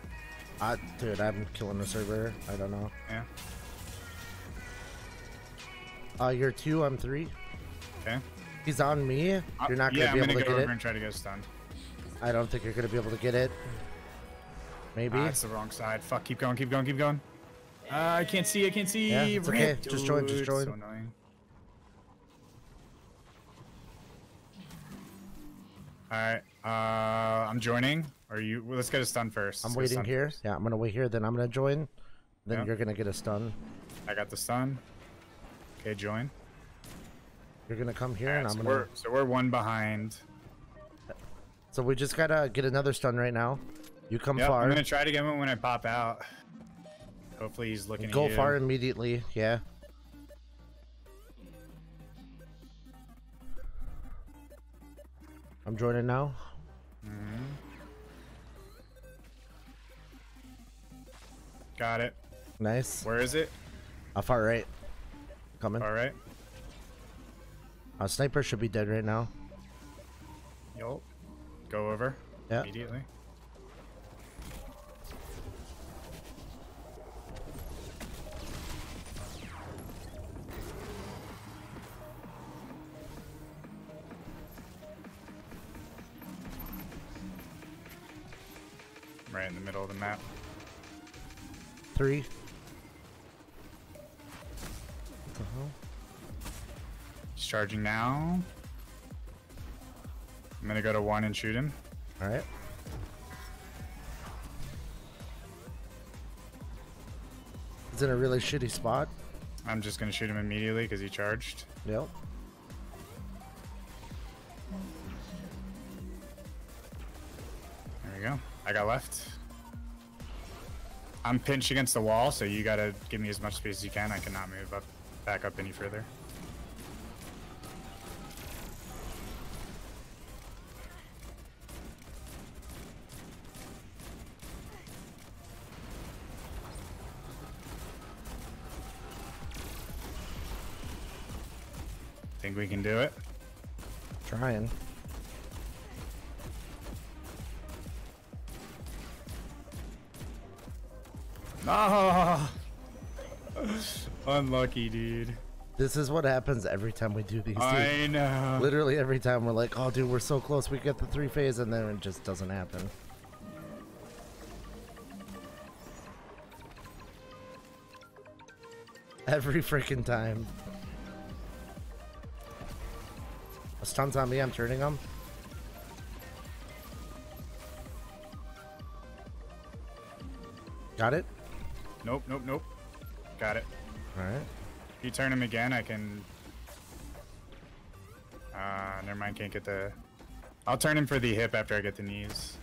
Uh, dude, I'm killing the server. I don't know. Yeah. Uh, you're two, I'm three. Okay. He's on me. You're not going to yeah, be I'm able gonna to go get over it. And try to get stunned. I don't think you're going to be able to get it. Maybe. Ah, it's the wrong side. Fuck, keep going, keep going, keep going. Uh, I can't see, I can't see. Yeah, it's okay. Just join, just join. So annoying. Alright, uh, I'm joining. Are you? Well, let's get a stun first. I'm let's waiting here. First. Yeah, I'm going to wait here, then I'm going to join. Then yep. You're going to get a stun. I got the stun. Okay, join. You're going to come here, right, and I'm so going to... So we're one behind. So we just got to get another stun right now. You come yep, far. I'm going to try to get him when I pop out. Hopefully he's looking Go at you. Go far immediately, yeah. I'm joining now. Mm-hmm. Got it. Nice. Where is it? Uh, far right. Coming. All right. Uh, sniper should be dead right now. Yo. Go over. Yeah. Immediately. Right in the middle of the map. Three. What the hell? He's charging now. I'm gonna go to one and shoot him. All right. He's in a really shitty spot. I'm just gonna shoot him immediately because he charged. Yep. There we go. I got left. I'm pinched against the wall, so you gotta give me as much space as you can. I cannot move up, back up any further. Think we can do it? Trying. Ah, unlucky, dude. This is what happens every time we do these. I dude. know. Literally every time we're like, "Oh, dude, we're so close. We get the three phase," and then it just doesn't happen. Every freaking time. A stun's on me. I'm turning him. Got it? Nope, nope, nope. Got it. Alright. If you turn him again, I can... Ah, uh, never mind, can't get the... I'll turn him for the hip after I get the knees.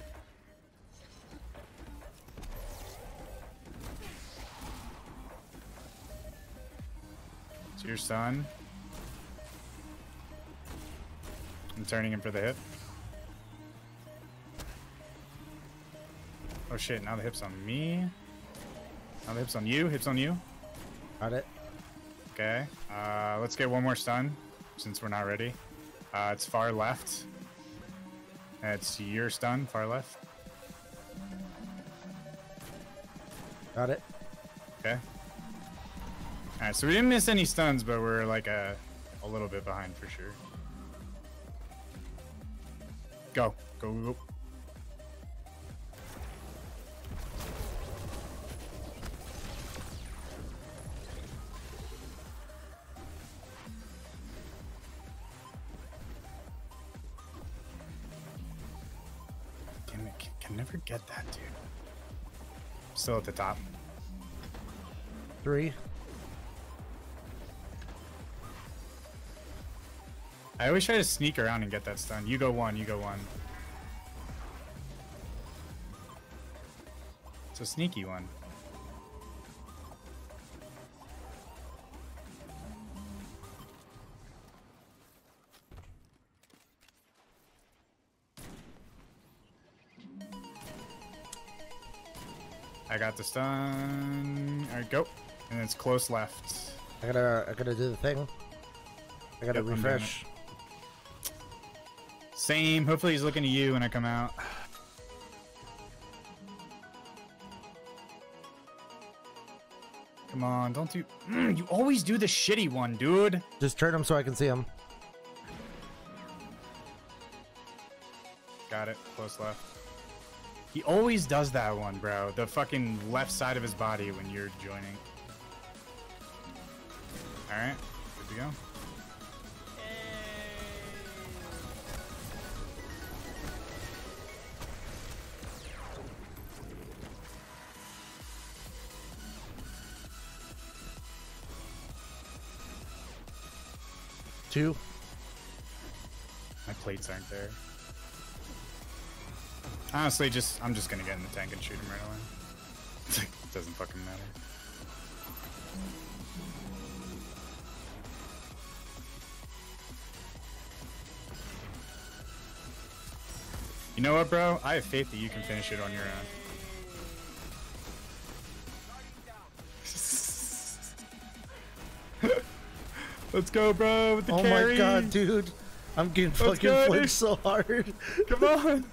It's your son. I'm turning him for the hip. Oh shit, now the hip's on me. Now the hip's on you. Hip's on you. Got it. Okay. Uh, let's get one more stun, since we're not ready. Uh, it's far left. That's your stun, far left. Got it. Okay. Alright, so we didn't miss any stuns, but we're like a, a little bit behind for sure. Go. Go, go, go. Never get that, dude. Still at the top. Three. I always try to sneak around and get that stun. You go one, you go one. It's a sneaky one. I got the stun. All right, go. And it's close left. I gotta, I gotta do the thing. I gotta yep, refresh. Same. Hopefully he's looking at you when I come out. Come on, don't do... Mm, you always do the shitty one, dude. Just turn him so I can see him. Got it. Close left. He always does that one, bro. The fucking left side of his body when you're joining. Alright. Good to go. Two. My plates aren't there. Honestly, just I'm just gonna get in the tank and shoot him right away. It doesn't fucking matter. You know what, bro? I have faith that you can finish it on your own. Let's go, bro, with the oh carry. Oh my god, dude. I'm getting Let's fucking flinched so hard. Come on.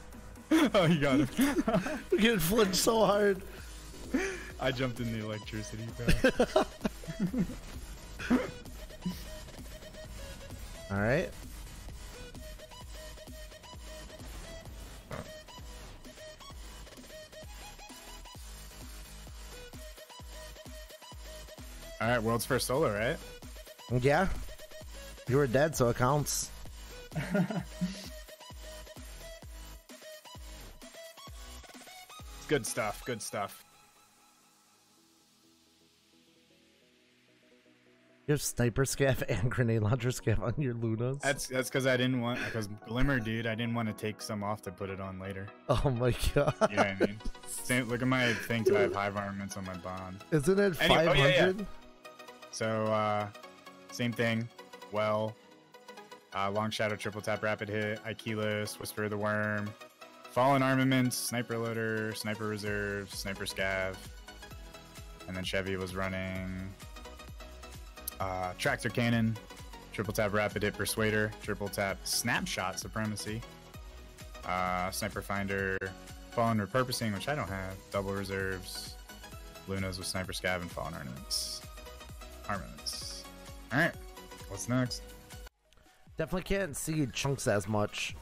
Oh, you got him. I'm getting flinched so hard. I jumped in the electricity, bro. Alright. Alright, world's first solo, right? Yeah, you were dead, so it counts. Good stuff, good stuff. You have sniper scav and grenade launcher scav on your Lunas. That's that's because I didn't want, because Glimmer, dude, I didn't want to take some off to put it on later. Oh my god. You know what I mean? Same, look at my thing, that I have Hive Armaments on my bond. Isn't it five hundred? Anyway, oh yeah, yeah. So, uh... same thing. Well, uh, Long Shadow, Triple Tap, Rapid Hit, Calus, Whisper of the Worm, Fallen Armaments, Sniper Loader, Sniper Reserve, Sniper Scav, and then Chevy was running uh, Tractor Cannon, Triple Tap, Rapid Hit, Persuader, Triple Tap, Snapshot, Supremacy, uh, Sniper Finder, Fallen Repurposing, which I don't have, Double Reserves, Luna's with Sniper Scav, and Fallen Armaments. Armaments. Alright, what's next? Definitely can't see chunks as much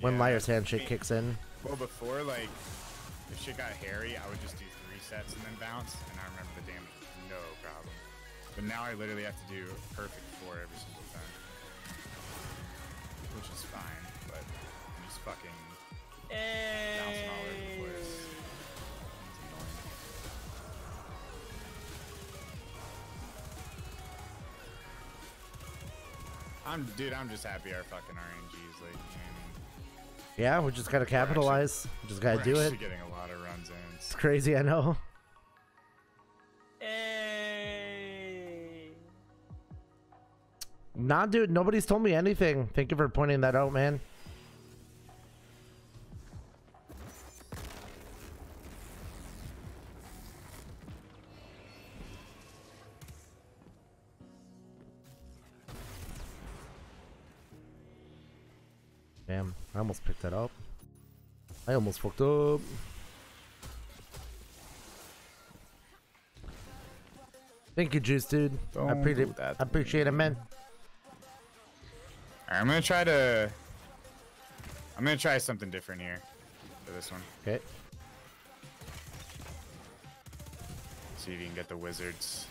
when yeah, Liar's Handshake I mean, kicks in. Well, before, like, if shit got hairy, I would just do three sets and then bounce, and I remember the damage. No problem. But now I literally have to do a perfect four every single time. Which is fine, but I'm just fucking hey. bouncing all over the place. I'm, dude, I'm just happy our fucking R N Gs, like, you know. Yeah, we just gotta capitalize. Actually, we just gotta do it. We're getting a lot of runs in. It's crazy, I know. Hey. Nah, dude, nobody's told me anything. Thank you for pointing that out, man. Damn, I almost picked that up. I almost fucked up. Thank you, Juice, dude. Don't I appreciate it. I appreciate it, man. Alright, I'm gonna try to. I'm gonna try something different here for this one. Okay. See if you can get the wizards.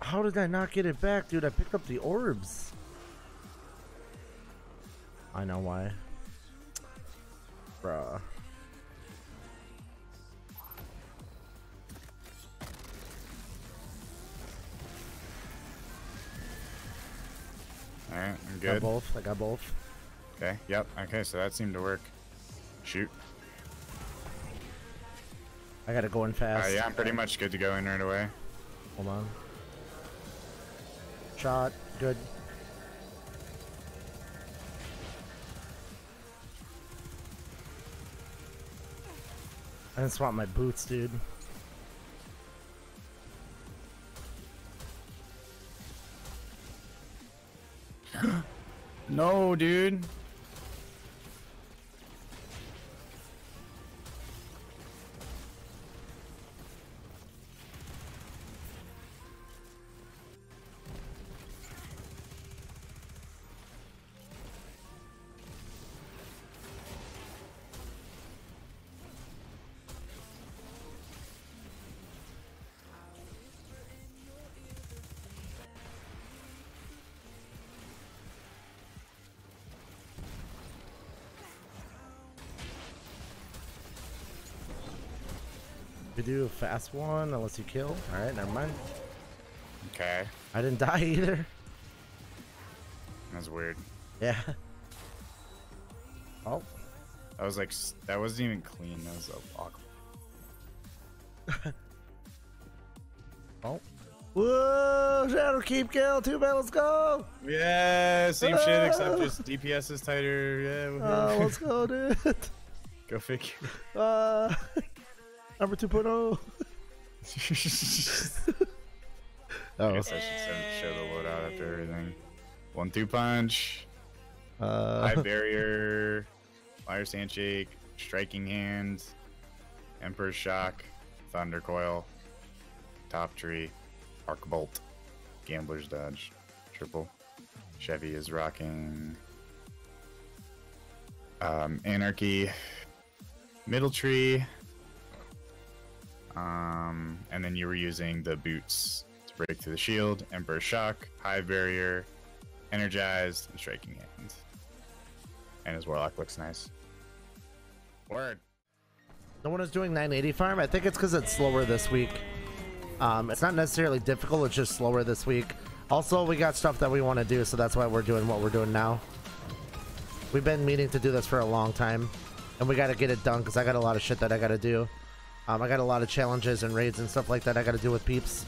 How did I not get it back, dude? I picked up the orbs. I know why. Bruh. Alright, I'm good. I got both. I got both. Okay, yep. Okay, so that seemed to work. Shoot. I gotta go in fast. Uh, yeah, I'm pretty much good to go in right away. Hold on. Shot. Good. I didn't swap my boots, dude. No, dude. We do a fast one unless you kill. All right, never mind. Okay. I didn't die either. That's weird. Yeah. Oh. That was like that wasn't even clean. That was awkward. Oh. Whoa! Shadowkeep kill. Two man, let's go. Yeah, same ah! shit except just D P S is tighter. Yeah. Uh, let's go, dude. Go figure. Uh. Number two point oh. Oh, I guess I should show the loadout after everything. One two punch. Uh, Hive Barrier. Liar's Handshake. Striking Hand. Emperor's Shock. Thundercoil. Top Tree. Arc Bolt. Gambler's Dodge. Triple. Chevy is rocking. Um, Anarchy. Middle Tree. Um, and then you were using the boots to break through the shield, Emperor's Shock, Hive Barrier, Energized, and Striking Hand. And his Warlock looks nice. Word. No one is doing nine eighty farm. I think it's because it's slower this week. Um, it's not necessarily difficult, it's just slower this week. Also, we got stuff that we want to do, so that's why we're doing what we're doing now. We've been meaning to do this for a long time, and we got to get it done because I got a lot of shit that I got to do. Um, I got a lot of challenges and raids and stuff like that I gotta do with peeps.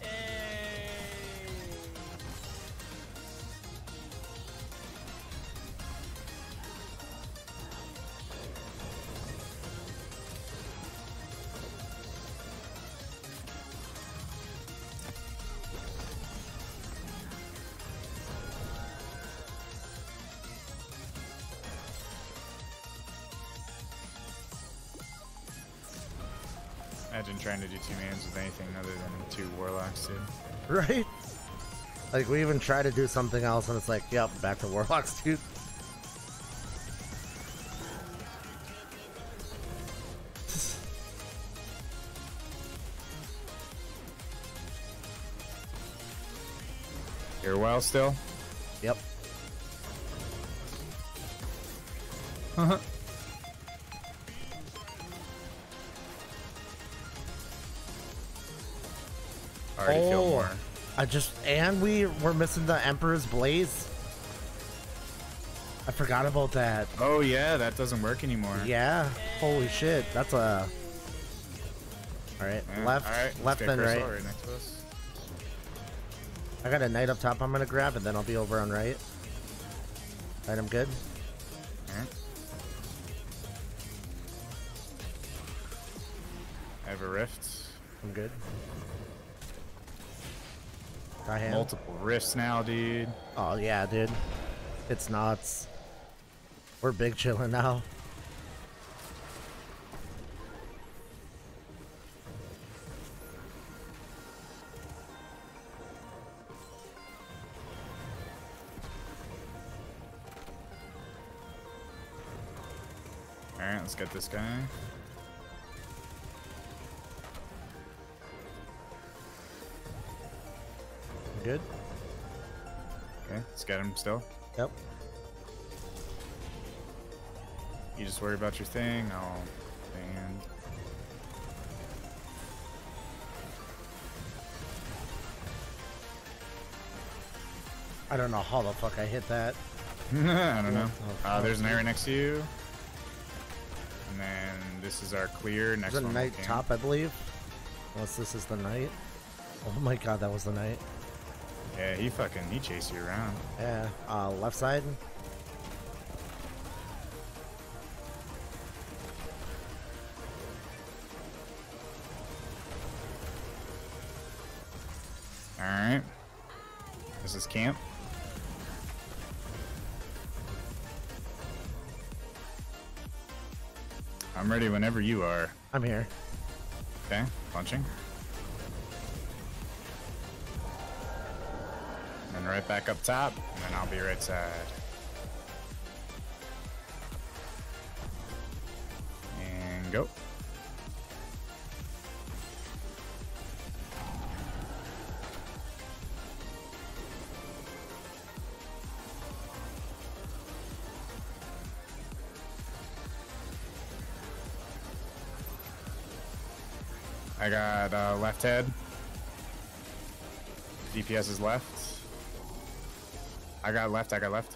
Hey. Imagine trying to do two mans with anything other than two warlocks, dude. Right? Like, we even try to do something else, and it's like, yep, back to warlocks, dude. You're well still? Yep. Uh-huh. Already oh, more. I just and we were missing the Emperor's Blaze. I forgot about that. Oh yeah, that doesn't work anymore. Yeah, holy shit, that's a. All right, yeah. left, All right. left, and right. right next to us. I got a knight up top. I'm gonna grab, and then I'll be over on right. Right, I'm good. All right. I have a rift. I'm good. I have multiple rifts now, dude. Oh yeah, dude. It's nuts. We're big chilling now. All right, let's get this guy. Good. Okay, let's get him still. Yep. You just worry about your thing. I'll band. I don't know how the fuck I hit that. I don't know. The uh, there's an area next to you. And then this is our clear next one. Is it Mountaintop, I believe? Unless this is the night. Oh my god, that was the night. Yeah, he fucking, he chased you around. Yeah, uh, left side. Alright. This is camp. I'm ready whenever you are. I'm here. Okay, punching. And right back up top, and then I'll be right side. And go. I got uh, left head. D P S is left. I got left. I got left.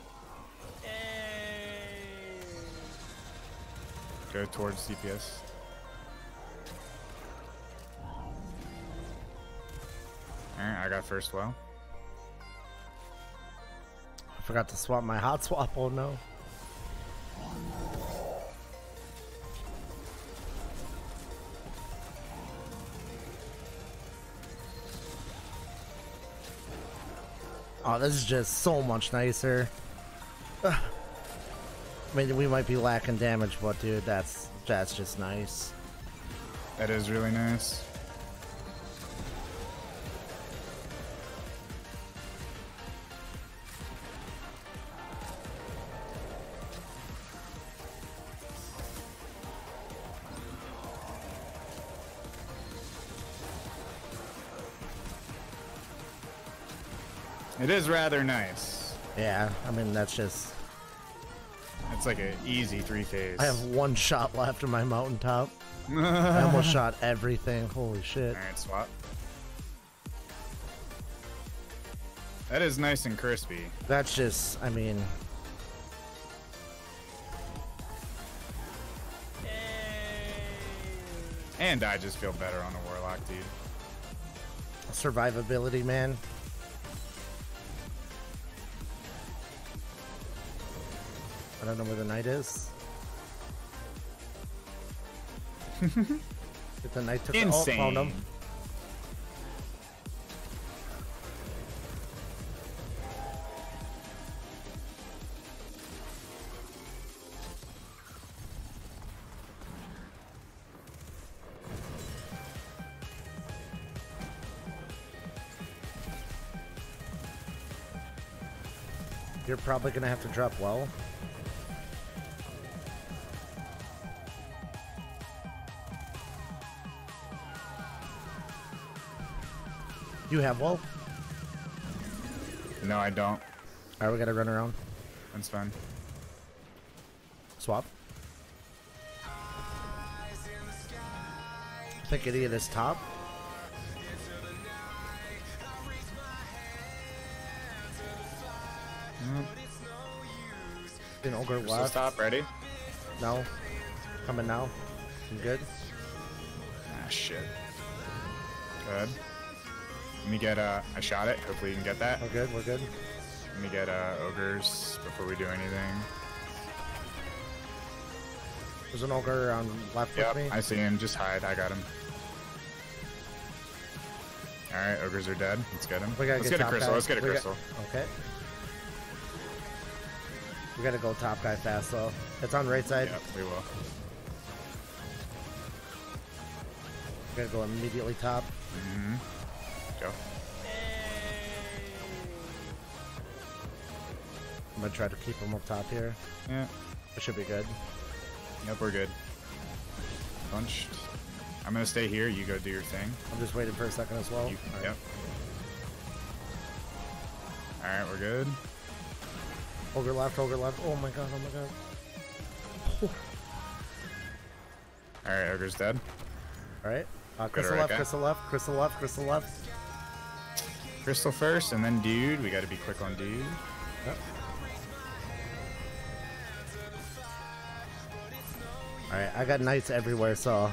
Yay. Go towards D P S. Alright, I got first blow. I forgot to swap my hot swap. Oh no. Oh, this is just so much nicer. Ugh. I mean, we might be lacking damage, but dude, that's that's just nice. That is really nice. It is rather nice. Yeah, I mean, that's just... It's like an easy three-phase. I have one shot left in my Mountaintop. I almost shot everything. Holy shit. Alright, swap. That is nice and crispy. That's just, I mean... Yay. And I just feel better on a Warlock, dude. Survivability, man. I don't know where the knight is. If the knight took the ult, found him. You're probably gonna have to drop well. You have wolf? No, I don't. Alright, we gotta run around. That's fine. Swap. I think idiot is top. Mm. An ogre left. Stop, ready? No. Coming now. I'm good. Ah, shit. Good. Let me get uh, I shot it. Hopefully you can get that. We're good, we're good. Let me get uh, ogres before we do anything. There's an ogre on left yep, with me. I see him. Just hide. I got him. Alright, ogres are dead. Let's get him. We gotta Let's get, get a crystal. Guy. Let's get a we crystal. Got... Okay. We gotta go top guy fast though. It's on right side. Yep, we will. We gotta go immediately top. Mm-hmm. Go. I'm gonna try to keep him up top here. Yeah. It should be good. Yep, we're good. Punched. I'm gonna stay here. You go do your thing. I'm just waiting for a second as well. You, All right. Yep. Alright, we're good. Ogre left, ogre left. Oh my god, oh my god. Oh. Alright, ogre's dead. Alright. Uh, crystal, right left, crystal left, crystal left, crystal left, crystal left. Crystal first, and then dude. We gotta be quick on dude. Yep. Alright, I got knights everywhere, so...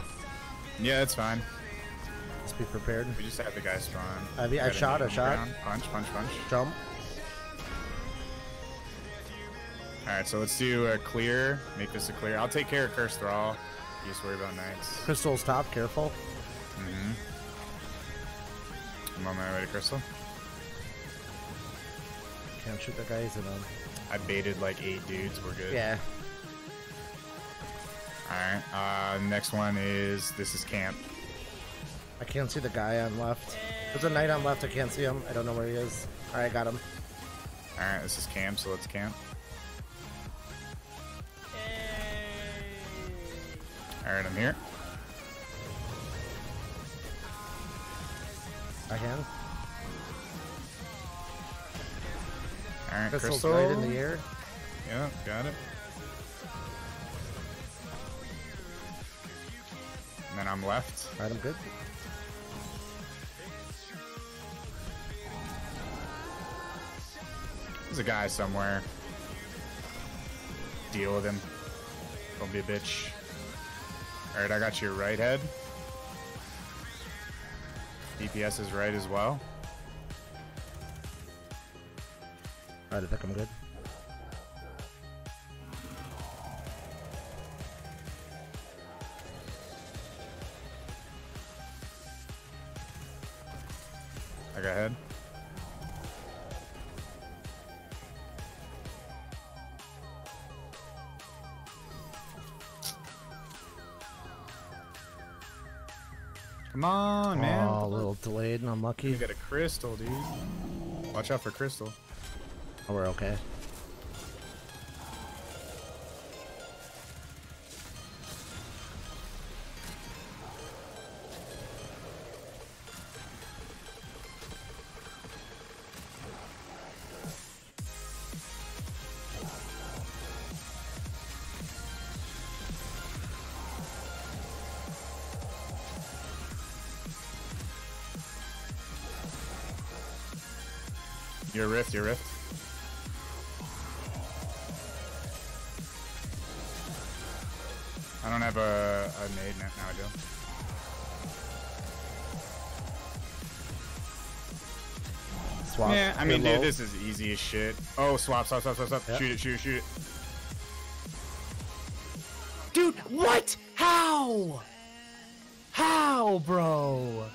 Yeah, that's fine. Let's be prepared. We just have the guy strong. I, mean, I shot, I shot. Ground. Punch, punch, punch. Jump. Alright, so let's do a clear. Make this a clear. I'll take care of Curse Thrall. You just worry about knights. Crystal's top, careful. Mm-hmm. I'm on my way to Crystal. Can't shoot the guys in them. I baited like eight dudes. We're good. Yeah. Alright. Uh, next one is... This is camp. I can't see the guy on left. There's a knight on left. I can't see him. I don't know where he is. Alright, got him. Alright, this is camp, so let's camp. Alright, I'm here. I can. Alright, Crystal. Crystal's right in the air. Yeah, got it. And then I'm left. Alright, I'm good. There's a guy somewhere. Deal with him. Don't be a bitch. Alright, I got your right head. D P S is right as well. Alright, I think I'm good. I got head. Come on, man. Oh, a little delayed and unlucky. You got a crystal, dude. Watch out for crystal. Oh, we're okay. Your rift, your rift. I don't have a, a nade now, I do. Swap. Yeah, I mean, dude, this is easy as shit. Oh, swap, swap, swap, swap, swap. Yep. Shoot it, shoot it, shoot it. Dude, what? How? How, bro?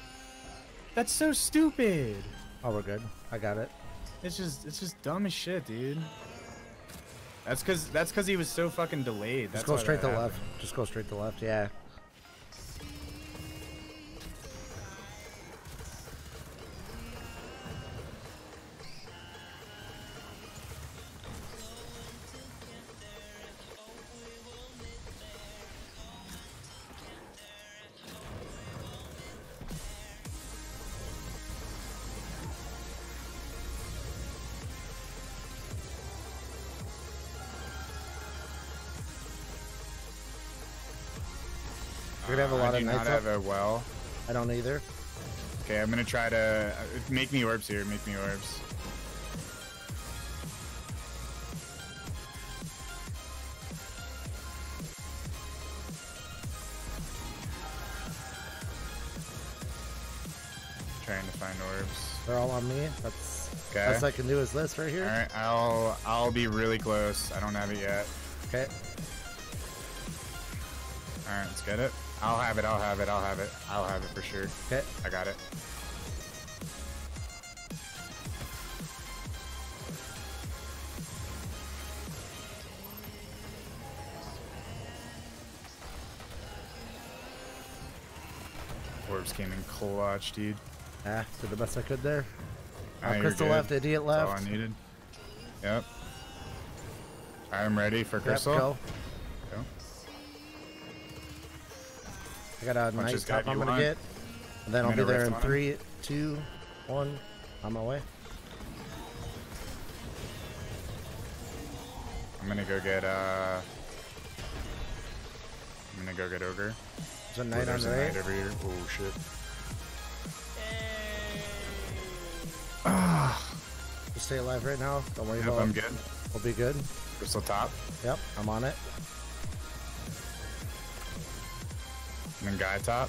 That's so stupid. Oh, we're good. I got it. It's just, it's just dumb as shit, dude. That's cause, that's cause he was so fucking delayed. That's Just go straight to left. Just go straight to left. Yeah. We're gonna have a lot of knights up. I do not have a well. I don't either. Okay, I'm gonna try to... Make me orbs here, make me orbs. Trying to find orbs. They're all on me. That's okay. That's I can do is this right here. Alright, I'll, I'll be really close. I don't have it yet. Okay. Alright, let's get it. I'll have it, I'll have it, I'll have it. I'll have it for sure. Okay. I got it. Orbs came in clutch, dude. Ah, did the best I could there. Ah, oh, Crystal left, idiot left. That's all I needed. Yep. I'm ready for Crystal. Yep, go. Go. I got a nice top I'm gonna get, and then I'll be there in three, two, one. On my way. I'm gonna go get uh. I'm gonna go get ogre. There's a knight on the way. Oh shit. Just stay alive right now. Don't worry yep, about it. I'm good. We'll be good. Crystal top. Yep, I'm on it. And then guy top.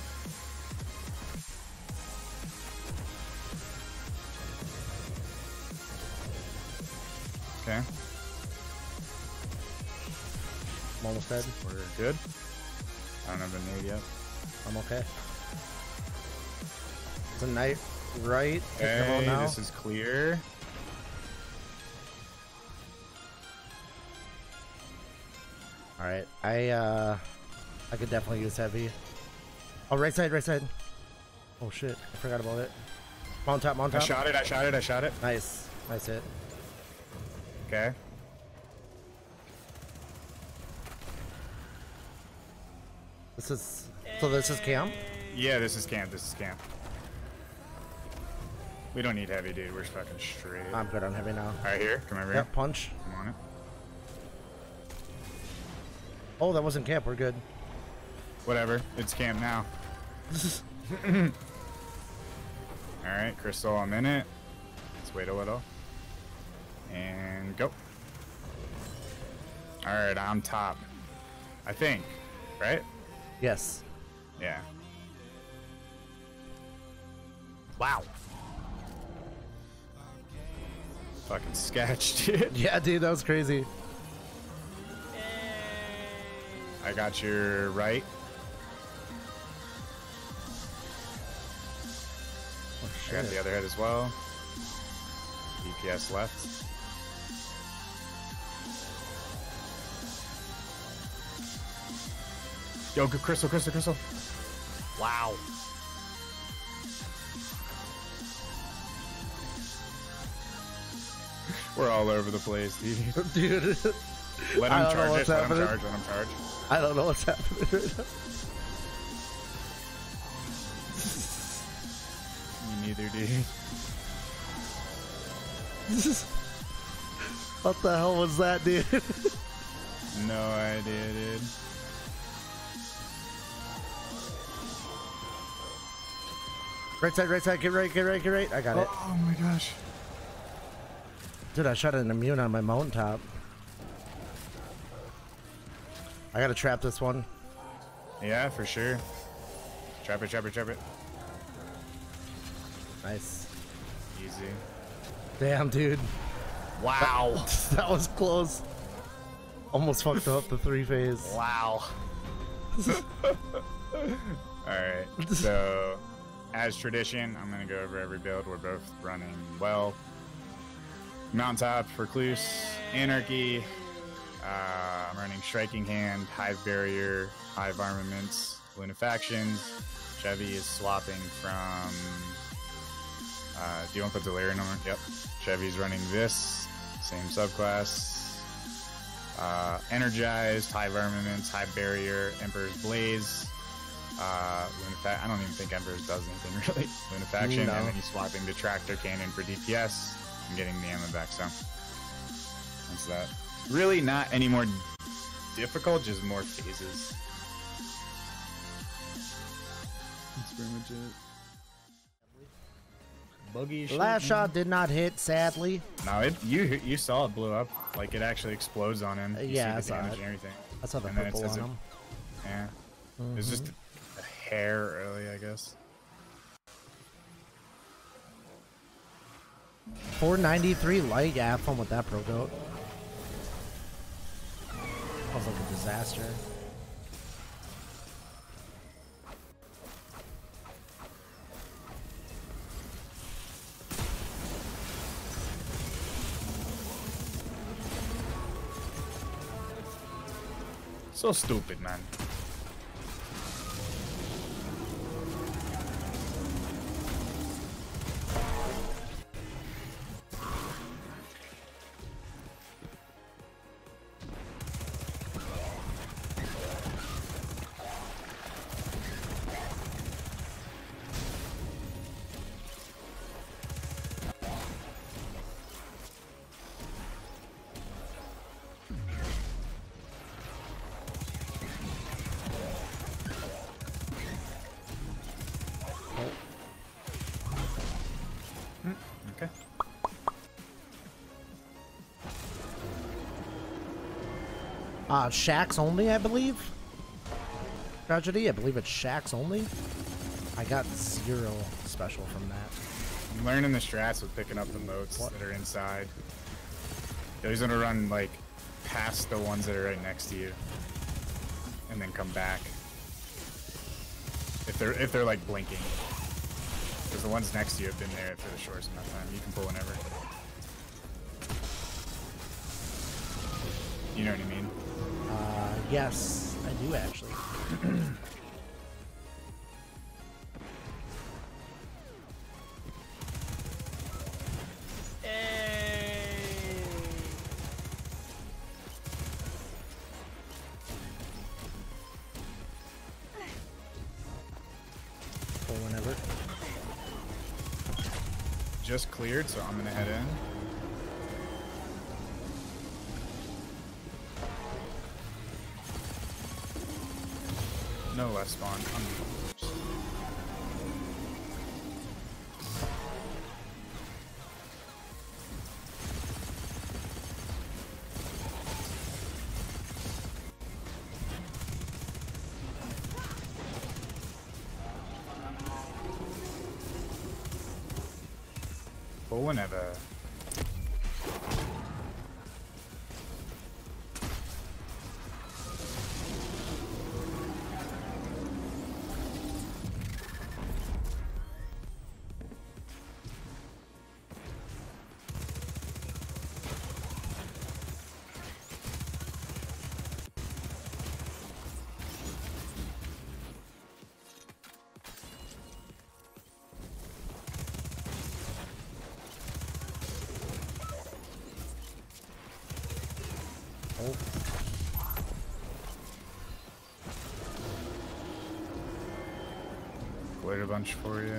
Okay. I'm almost dead. We're good. I don't have a nade yet. I'm okay. It's a knight right. Hey, now. This is clear. Alright, I uh I could definitely use heavy. Oh, right side, right side. Oh shit, I forgot about it. Mountaintop, mountaintop. I shot it, I shot it, I shot it. Nice. Nice hit. Okay. This is... So this is camp? Yeah, this is camp, this is camp. We don't need heavy, dude. We're just fucking straight. I'm good on heavy now. Alright, here. Come over yep, here. Punch. Come on it. Oh, that wasn't camp. We're good. Whatever. It's camp now. Alright, Crystal, I'm in it. Let's wait a little. And go. Alright, I'm top. I think. Right? Yes. Yeah. Wow. Fucking sketch, dude. Yeah, dude, that was crazy. I got your right. Oh, shit. I got the other head as well. D P S left. Yo, good Crystal, Crystal, Crystal. Wow. We're all over the place, dude. Dude. Let him charge it. Let him charge. Let him charge. I don't know what's happening right now. Me neither, dude. What the hell was that, dude? No idea, dude. Right side, right side, get right, get right, get right. I got oh, it. Oh my gosh. Dude, I shot an immune on my mountaintop. I gotta trap this one. Yeah, for sure. Trap it, trap it, trap it. Nice. Easy. Damn, dude. Wow. That, that was close. Almost fucked up the three phase. Wow. Alright, so... As tradition, I'm going to go over every build. We're both running well. Mountaintop, Recluse, Anarchy. Uh, I'm running Striking Hand, Hive Barrier, Hive Armaments, Lunafactions. Chevy is swapping from... Uh, do you want to put Delirium on? Yep. Chevy's running this. Same subclass. Uh, Energized, Hive Armaments, Hive Barrier, Emperor's Blaze. Uh, Lunafaction. I don't even think Embers does anything really. Lunafaction, no. And then he's swapping to Tractor Cannon for D P S and getting the ammo back. So that's that. Really, not any more difficult, just more phases. That's pretty much it. Buggy. Last shot did not hit, sadly. No, it. You you saw it blew up. Like it actually explodes on him. You yeah, see the I saw damage it. And everything. I saw the and purple on him. It, yeah, mm-hmm. It's just. Hair early, I guess. four ninety-three light. Yeah, have fun with that, Pro Goat. That was like a disaster. So stupid, man. Uh, shacks only, I believe. Tragedy, I believe it's shacks only. I got zero special from that. I'm learning the strats with picking up the moats what? that are inside. You're just gonna run like past the ones that are right next to you, and then come back. If they're if they're like blinking, because the ones next to you have been there for the shortest amount of time. You can pull whenever. You know what I mean? Uh, yes, I do actually. Hey. Pull whenever. Just cleared, so I'm gonna head in. No left spawn. I'm But whenever. Wait a bunch for you.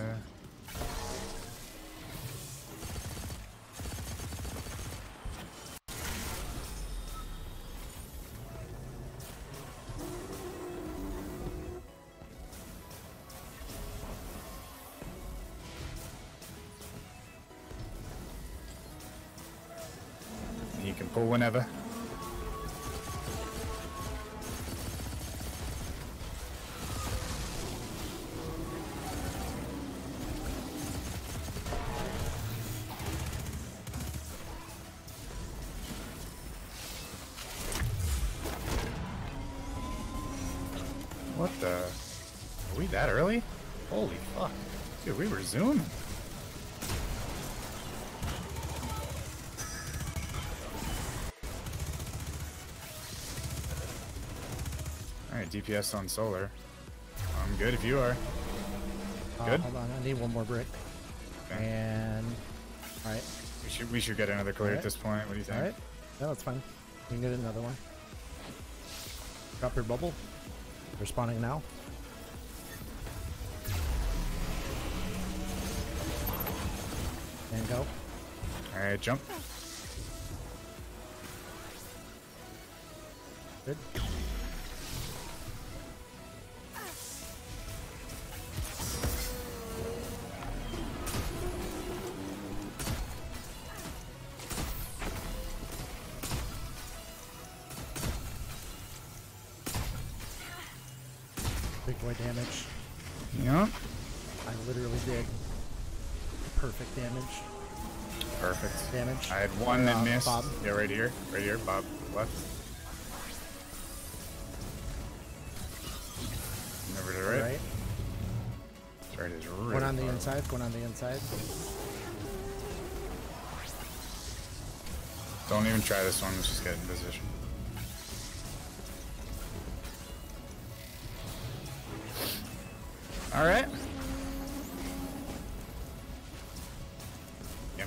You can pull whenever. Zoom. Alright, D P S on solar. I'm good if you are. Good? Uh, hold on, I need one more brick. Okay. And... Alright. We should, we should get another clear right. at this point. What do you think? Alright. No, that's fine. We can get another one. Drop your bubble. We're spawning now. Go. All right, jump. Good. Big boy damage. Yeah. I literally did perfect damage. Perfect. Damage. I had one that uh, missed. Bob. Yeah, right here. Right here, Bob. Left. Over to the right. Right. That's right, it's really One on the inside. One on the inside. Don't even try this one. Let's just get in position. All right.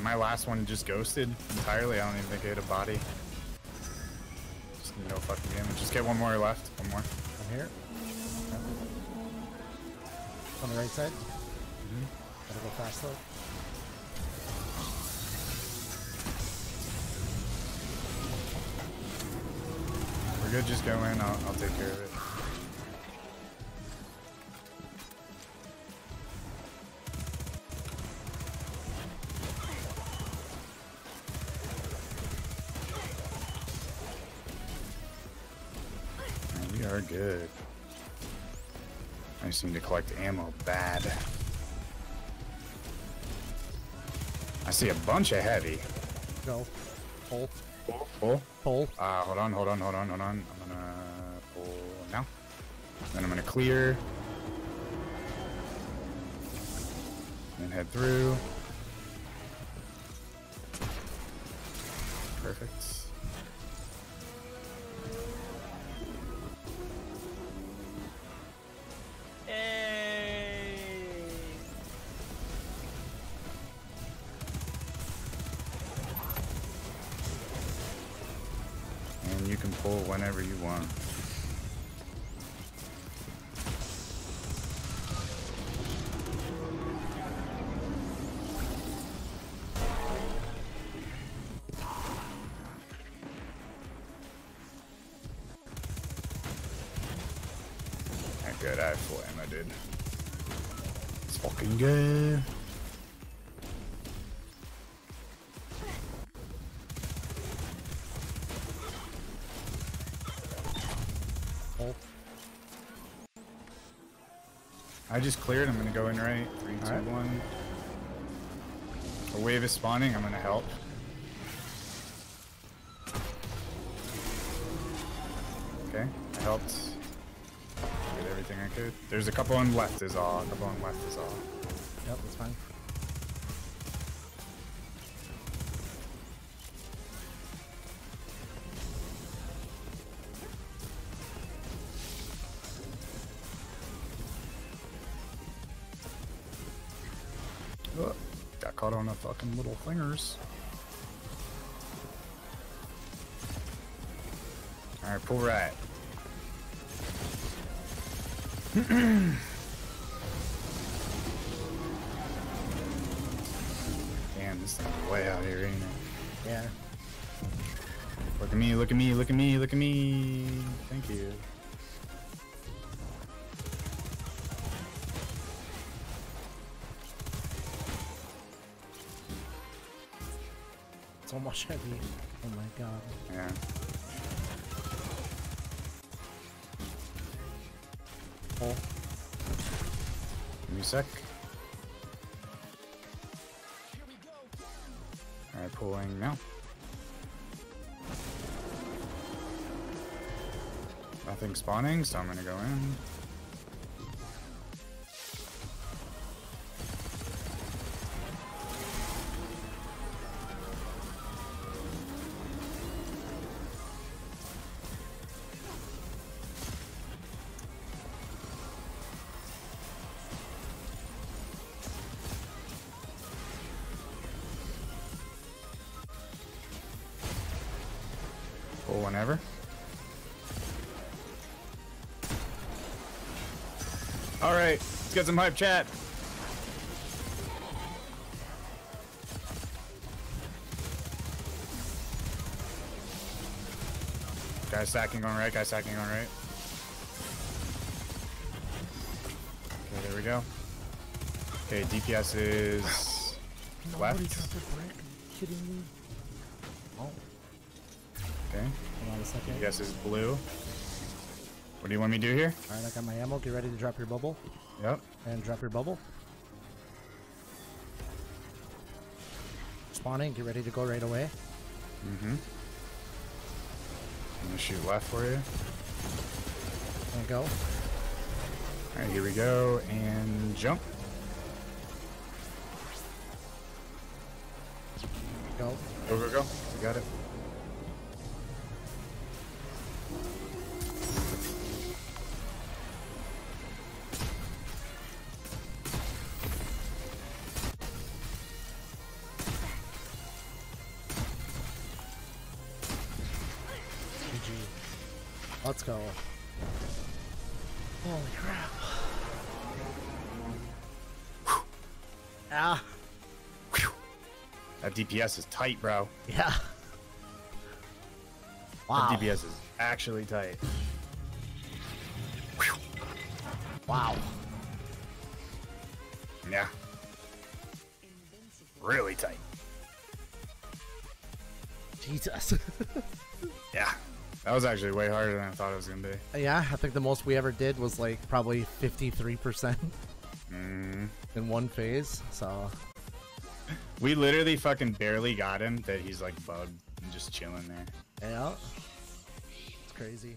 My last one just ghosted entirely. I don't even think I hit a body. Just no fucking damage. Just get one more left. One more. I'm here. On the right side. Mm-hmm. Gotta go fast though. We're good. Just go in. I'll, I'll take care of it. are good. I just need to collect ammo bad. I see a bunch of heavy. Go. Pull. Pull. Pull. Pull. Uh, hold on, hold on, hold on, hold on. I'm gonna pull now. Then I'm gonna clear. Then head through. Perfect. Whenever you want. Not good, I have full ammo, dude. It's fucking good. I just cleared. I'm gonna go in right. Three, two, right. one. A wave is spawning. I'm gonna help. Okay, I helped. Did everything I could. There's a couple on left is all. A couple on left is all. Yep, that's fine. On the fucking little fingers. Alright, pull right. Damn, this thing's way out here, ain't it? Yeah. Look at me, look at me, look at me, look at me. Thank you. Almost heavy. Oh my god. Yeah. Oh. Give me a sec. Alright, pulling now. Nothing spawning, so I'm gonna go in. Whenever. All right, let's get some hype chat. Guy stacking on right, guy stacking on right. Okay, there we go. Okay, D P S is left. Kidding me? Oh. Okay. Hold on a second. Yes, it's blue. What do you want me to do here? Alright, I got my ammo. Get ready to drop your bubble. Yep. And drop your bubble. Spawning. Get ready to go right away. Mm-hmm. I'm gonna shoot left for you. And go. Alright, here we go. And jump. Go. Go, go, go. We got it. Let's go. Holy crap. Whew. Ah. Whew. That D P S is tight, bro. Yeah. Wow. That D P S is actually tight. Whew. Wow. Yeah. Really tight. Jesus. Yeah. That was actually way harder than I thought it was going to be. Yeah, I think the most we ever did was like probably fifty-three percent mm. in one phase. So we literally fucking barely got him that he's like bugged and just chilling there. Yeah. It's crazy.